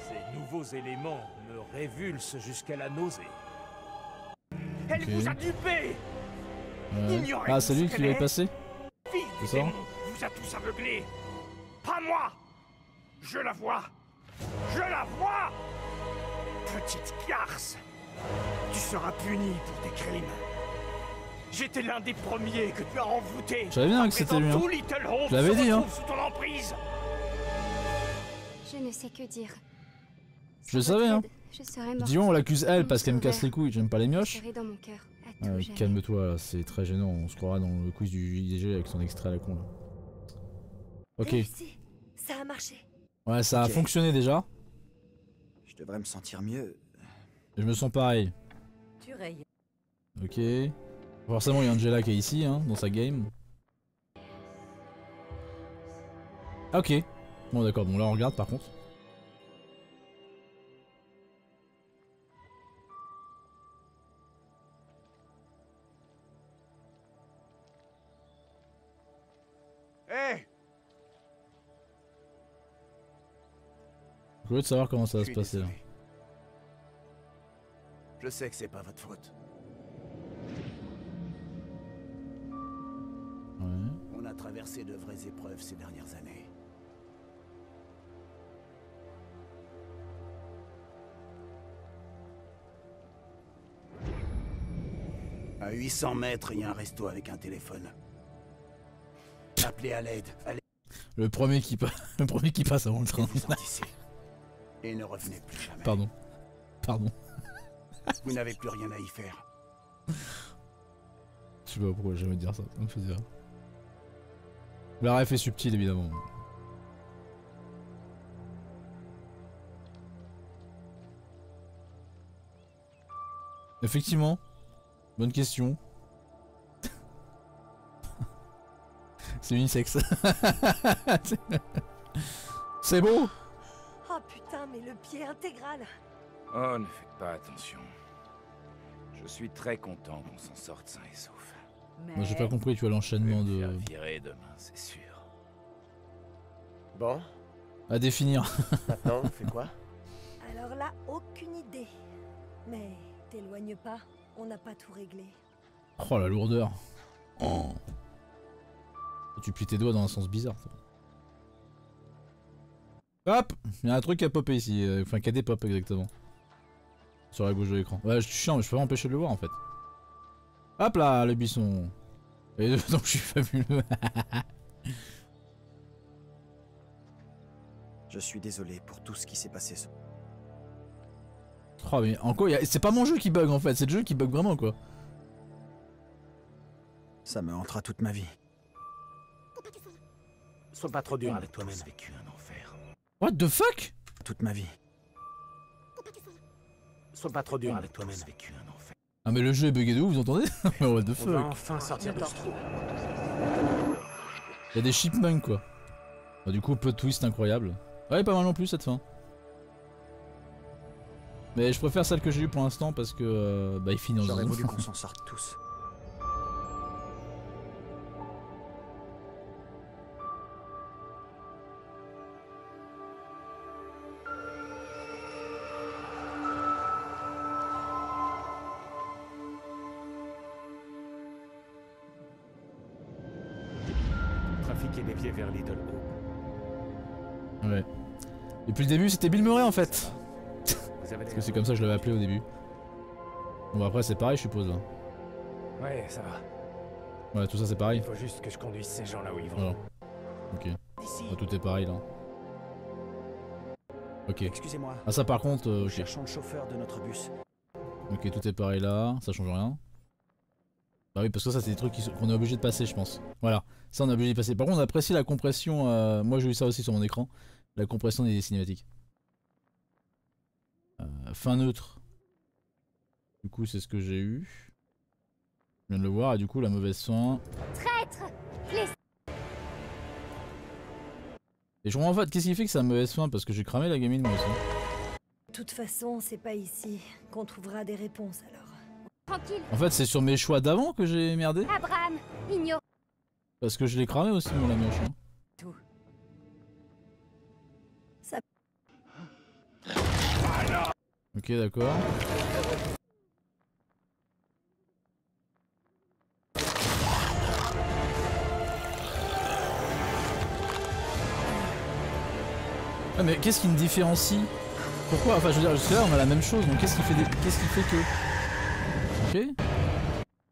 Ces nouveaux éléments me révulsent jusqu'à la nausée. Elle okay. vous a dupé. Ouais. Ah, c'est lui qui l'avait passé. C'est ça. Vous a tous aveuglés. Pas moi. Je la vois. Je la vois. Petite garce. Tu seras puni pour tes crimes. J'étais l'un des premiers que tu as envoûté. J'avais bien que c'était lui. Hein. Je l'avais dit. Hein. Sous ton emprise. Je ne sais que dire. Je le savais. Hein. Dion, on l'accuse elle parce qu'elle me casse les couilles. J'aime pas les mioches. Euh, Calme-toi, c'est très gênant. On se croira dans le quiz du I D G avec son extrait à la con. Là. Ok. Ça a marché. Ouais, ça a okay. fonctionné déjà. Je devrais me sentir mieux. Je me sens pareil. Tu rayes. Ok. Forcément, il y a Angela qui est ici, hein, dans sa game. Ok. Bon, d'accord. Bon, là, on regarde par contre. Je voulais savoir comment ça va se passer là. Je sais que c'est pas votre faute. Ouais. On a traversé de vraies épreuves ces dernières années. À huit cents mètres, il y a un resto avec un téléphone. Appelez à l'aide. Le premier qui passe, le premier qui passe avant le train. Et ne revenez plus jamais. Pardon. Pardon. Vous n'avez plus rien à y faire. Je sais pas pourquoi j'aimerais dire ça. Ça me fait dire. La ref est subtile évidemment. Effectivement. Bonne question. C'est unisexe. C'est beau. Oh putain, mais le pied intégral. Oh, ne faites pas attention. Je suis très content qu'on s'en sorte sain et sauf. Mais... Moi, j'ai pas compris, tu vois, l'enchaînement de... Je vais me faire virer demain, c'est sûr. Bon. À définir. Maintenant, on fait quoi? Alors là, aucune idée. Mais t'éloigne pas, on n'a pas tout réglé. Oh, la lourdeur. Oh. Tu plies tes doigts dans un sens bizarre, toi. Hop, il y a un truc qui a popé ici, euh, enfin qui a dépopé exactement. Sur la gauche de l'écran. Ouais, je suis chiant, mais je peux pas m'empêcher de le voir en fait. Hop là, le buisson. Et euh, donc je suis fabuleux. Je suis désolé pour tout ce qui s'est passé. Oh mais en quoi, a... c'est pas mon jeu qui bug en fait, c'est le jeu qui bug vraiment quoi. Ça me hantera toute ma vie. Sois pas trop dur avec toi-même. Vécu un enfer. What the fuck? Toute ma vie. Sois pas trop dur avec toi-même. Ah mais le jeu est bugué de ouf, vous entendez? What the fuck? On va enfin sortir de ce trou. Y'a des chipmunks quoi. Bah, du coup, peu de twist incroyable. Ouais, pas mal non plus cette fin. Mais je préfère celle que j'ai eue pour l'instant parce que euh, bah il finit en zone. J'aurais voulu qu'on s'en sorte tous. Depuis le début, c'était Bill Murray en fait. Parce que c'est comme ça que je l'avais appelé au début. Bon bah après c'est pareil je suppose là. Ouais ça va. Ouais tout ça c'est pareil. Il faut juste que je conduise ces gens là où ils vont. Voilà. Ok. Bah, tout est pareil là. Ok. Excusez-moi. Ah ça par contre. Euh, okay. Cherchons le chauffeur de notre bus. Ok tout est pareil là, ça change rien. Bah oui parce que ça c'est des trucs qu'on est obligé de passer je pense. Voilà. Ça on est obligé de passer. Par contre on apprécie la compression. Euh... Moi j'ai eu ça aussi sur mon écran. La compression des cinématiques. Euh, fin neutre. Du coup, c'est ce que j'ai eu. Je viens de le voir, et du coup, la mauvaise fin. Traître! Et je comprends pas, qu'est-ce qui fait que ça me laisse faim, parce que j'ai cramé la gamine moi aussi. De toute façon, c'est pas ici qu'on trouvera des réponses alors. Tranquille. En fait, c'est sur mes choix d'avant que j'ai merdé. Abraham, ignore. Parce que je l'ai cramé aussi, mon la mioche. Hein. Tout. Ça... Ok, d'accord. Ah mais qu'est-ce qui me différencie? Pourquoi? Enfin je veux dire, jusque là on a la même chose, donc qu'est-ce qui fait des... qu'est-ce qui fait que... Ok.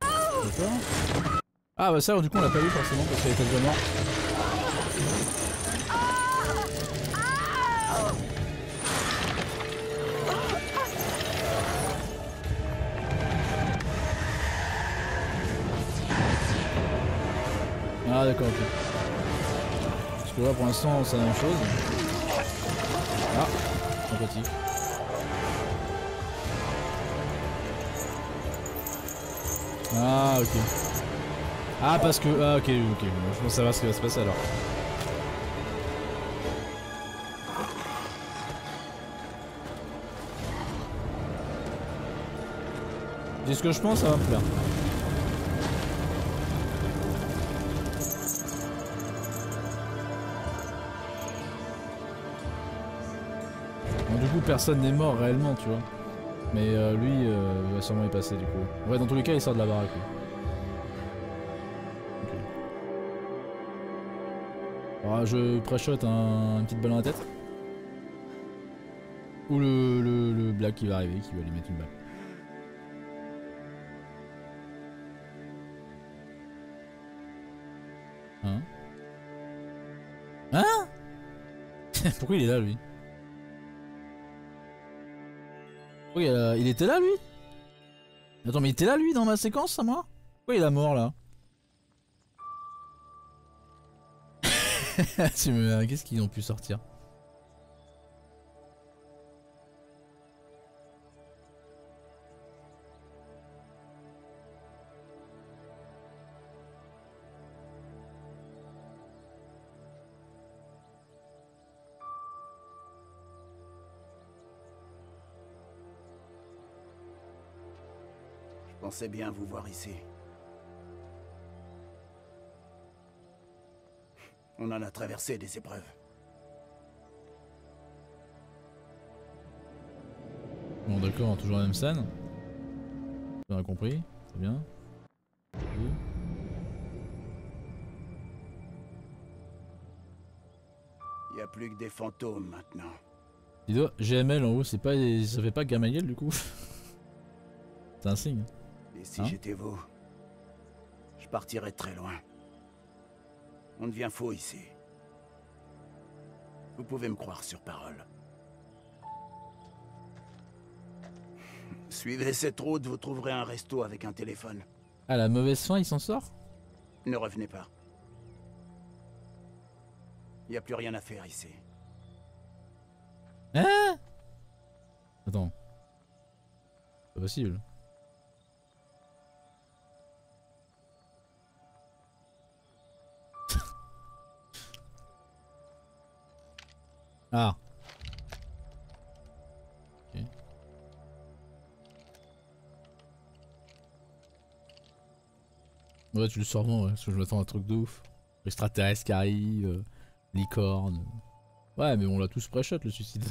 D'accord. Ah bah ça alors, du coup on l'a pas vu forcément parce qu'elle était déjà morte. Ah d'accord, ok. Parce que là pour l'instant c'est la même chose. Ah, sympathique. Ah, ok. Ah, parce que... Ah, ok, ok. Je pense savoir ce qui va se passer alors. Dis ce que je pense, ça va me plaire. Personne n'est mort réellement, tu vois. Mais euh, lui, euh, il va sûrement y passer du coup. Ouais, dans tous les cas, il sort de la baraque. Okay. Alors, je pré-shot un, une petite balle dans la tête. Ou le, le, le black qui va arriver, qui va lui mettre une balle. Hein? Hein? Pourquoi il est là, lui? Oui, euh, il était là lui? Attends, mais il était là lui dans ma séquence à moi? Pourquoi il est mort là? Qu'est-ce qu'ils ont pu sortir? Je pensais bien vous voir ici. On en a traversé des épreuves. Bon d'accord, toujours la même scène. Tu as compris, c'est bien. Il n'y a plus que des fantômes maintenant. Dis donc, G M L en haut, c'est pas, ça fait pas Gamaliel du coup? C'est un signe. Et si hein j'étais vous, je partirais très loin. On devient faux ici. Vous pouvez me croire sur parole. Suivez cette route, vous trouverez un resto avec un téléphone. À la mauvaise fin, il s'en sort? Ne revenez pas. Il n'y a plus rien à faire ici. Hein? Attends. Pas possible. Ah. Ok. Ouais, tu le sors vraiment, ouais, parce que je m'attends à un truc de ouf. Extraterrestre qui arrive, euh, licorne. Ouais, mais on l'a tous pré-shot le suicide.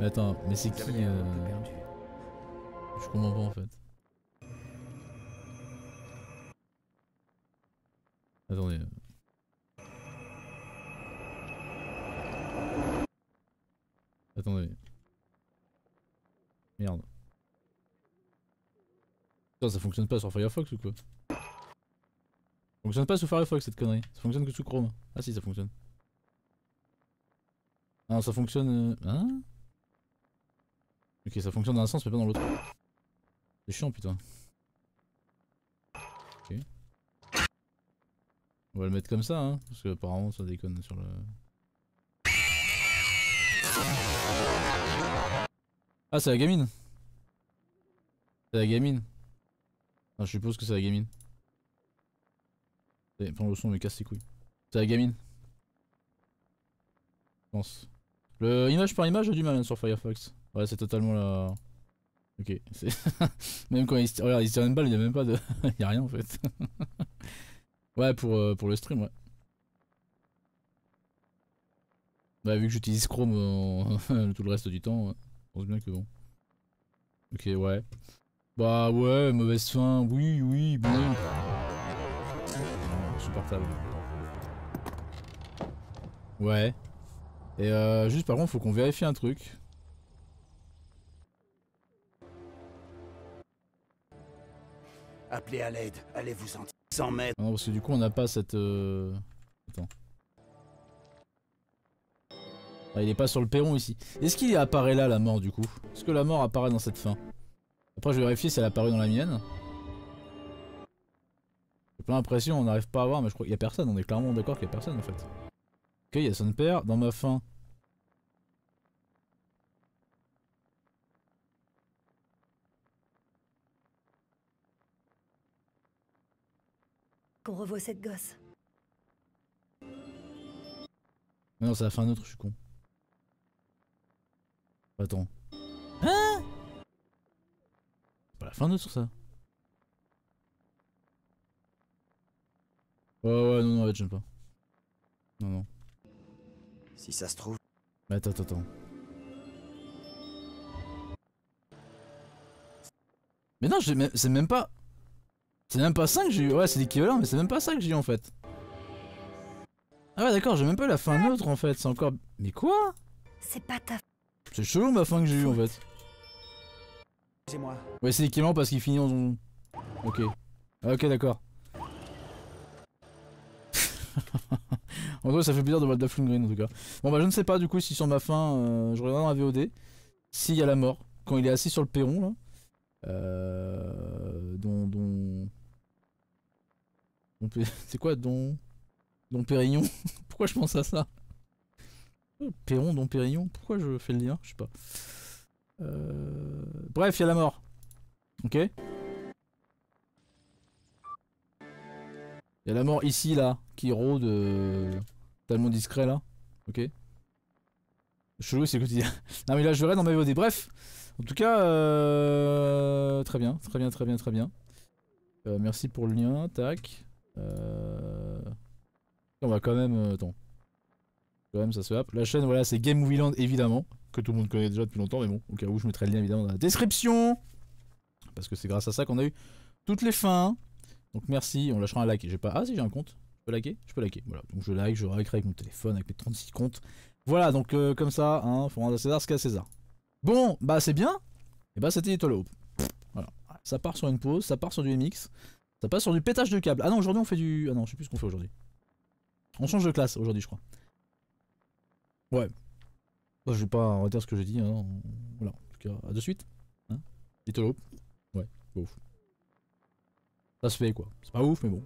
Attends, mais c'est qui euh... Je comprends pas en fait. Attendez. Attendez. Merde. Putain, ça fonctionne pas sur Firefox ou quoi? Ça fonctionne pas sous Firefox cette connerie. Ça fonctionne que sous Chrome. Ah si, ça fonctionne. Ah non, ça fonctionne... Hein? Ok, ça fonctionne dans un sens mais pas dans l'autre. C'est chiant putain. Ok. On va le mettre comme ça hein, parce que apparemment ça déconne sur le... Ah c'est la gamine. C'est la gamine. Enfin, je suppose que c'est la gamine. Prends le son mais casse ses couilles. C'est la gamine. Je pense. Le image par image a du mal sur Firefox. Ouais c'est totalement la... Ok. Même quand il se... Regarde, il se tire une balle, il n'y a même pas de... Il n'y a rien en fait. Ouais pour, euh, pour le stream ouais. Bah vu que j'utilise Chrome euh, tout le reste du temps, ouais. Je pense bien que bon. Ok ouais. Bah ouais, mauvaise fin, oui, oui, bon. Supportable. Ouais. Et euh, juste par contre, faut qu'on vérifie un truc. Appelez à l'aide, allez vous en cent mètres. Non, parce que du coup, on n'a pas cette... Euh... Attends. Ah, il est pas sur le perron ici. Est-ce qu'il apparaît là, la mort, du coup? Est-ce que la mort apparaît dans cette fin? Après, je vais vérifier si elle apparaît dans la mienne. J'ai plein l'impression, on n'arrive pas à voir, mais je crois qu'il y a personne. On est clairement d'accord qu'il y a personne, en fait. Ok, il y a son père. Dans ma fin... Qu'on revoit cette gosse. Mais non, ça a fait un autre, je suis con. Attends. Hein? C'est pas la fin de sur ça. Ouais, ouais, non, non, en fait, j'aime pas. Non, non. Si ça se trouve. Mais attends, attends, attends. Mais non, c'est même pas. C'est même pas ça que j'ai eu. Ouais, c'est l'équivalent, mais c'est même pas ça que j'ai eu en fait. Ah ouais, d'accord, j'ai même pas la fin de l'autre en fait. C'est encore. Mais quoi? C'est pas ta. C'est chelou ma fin que j'ai eu en fait. C'est moi. Ouais, c'est l'équivalent parce qu'il finit en donjon. Ok. Ah, ok, d'accord. En gros, ça fait plaisir de voir de la Flume Green en tout cas. Bon, bah, je ne sais pas du coup si sur ma fin, euh, je regarde dans la V O D, s'il y a la mort, quand il est assis sur le perron là. Euh, don don, don c'est quoi don don Pérignon? Pourquoi je pense à ça? Perron, don Pérignon, pourquoi je fais le lien? Je sais pas. Euh... Bref, il y a la mort. Ok. Il y a la mort ici là, qui rôde euh, tellement discret là. Ok. Chelou c'est quotidien. Non mais là je verrai dans ma V O D. Bref. En tout cas, euh, très bien, très bien, très bien, très bien. Euh, merci pour le lien, tac. Euh... On va quand même... Euh, attends. Quand même, ça se happe. La chaîne, voilà, c'est Game Movie Land, évidemment. Que tout le monde connaît déjà depuis longtemps, mais bon, au cas où, je mettrai le lien, évidemment, dans la description. Parce que c'est grâce à ça qu'on a eu toutes les fins. Donc merci, on lâchera un like. J'ai pas... Ah si, j'ai un compte. Je peux liker? Je peux liker, voilà. Donc je like, je like avec mon téléphone, avec mes trente-six comptes. Voilà, donc euh, comme ça, hein, faut rendre à César ce qu'à César. Bon, bah c'est bien. Et bah c'était Little Hope. Voilà. Ça part sur une pause, ça part sur du M X, ça part sur du pétage de câble. Ah non, aujourd'hui on fait du... Ah non, je sais plus ce qu'on fait aujourd'hui. On change de classe aujourd'hui, je crois. Ouais. Bah, je vais pas redire ce que j'ai dit. Hein. Voilà, en tout cas, à de suite. Hein Little Hope. Ouais, pas ouf. Ça se fait quoi. C'est pas ouf, mais bon.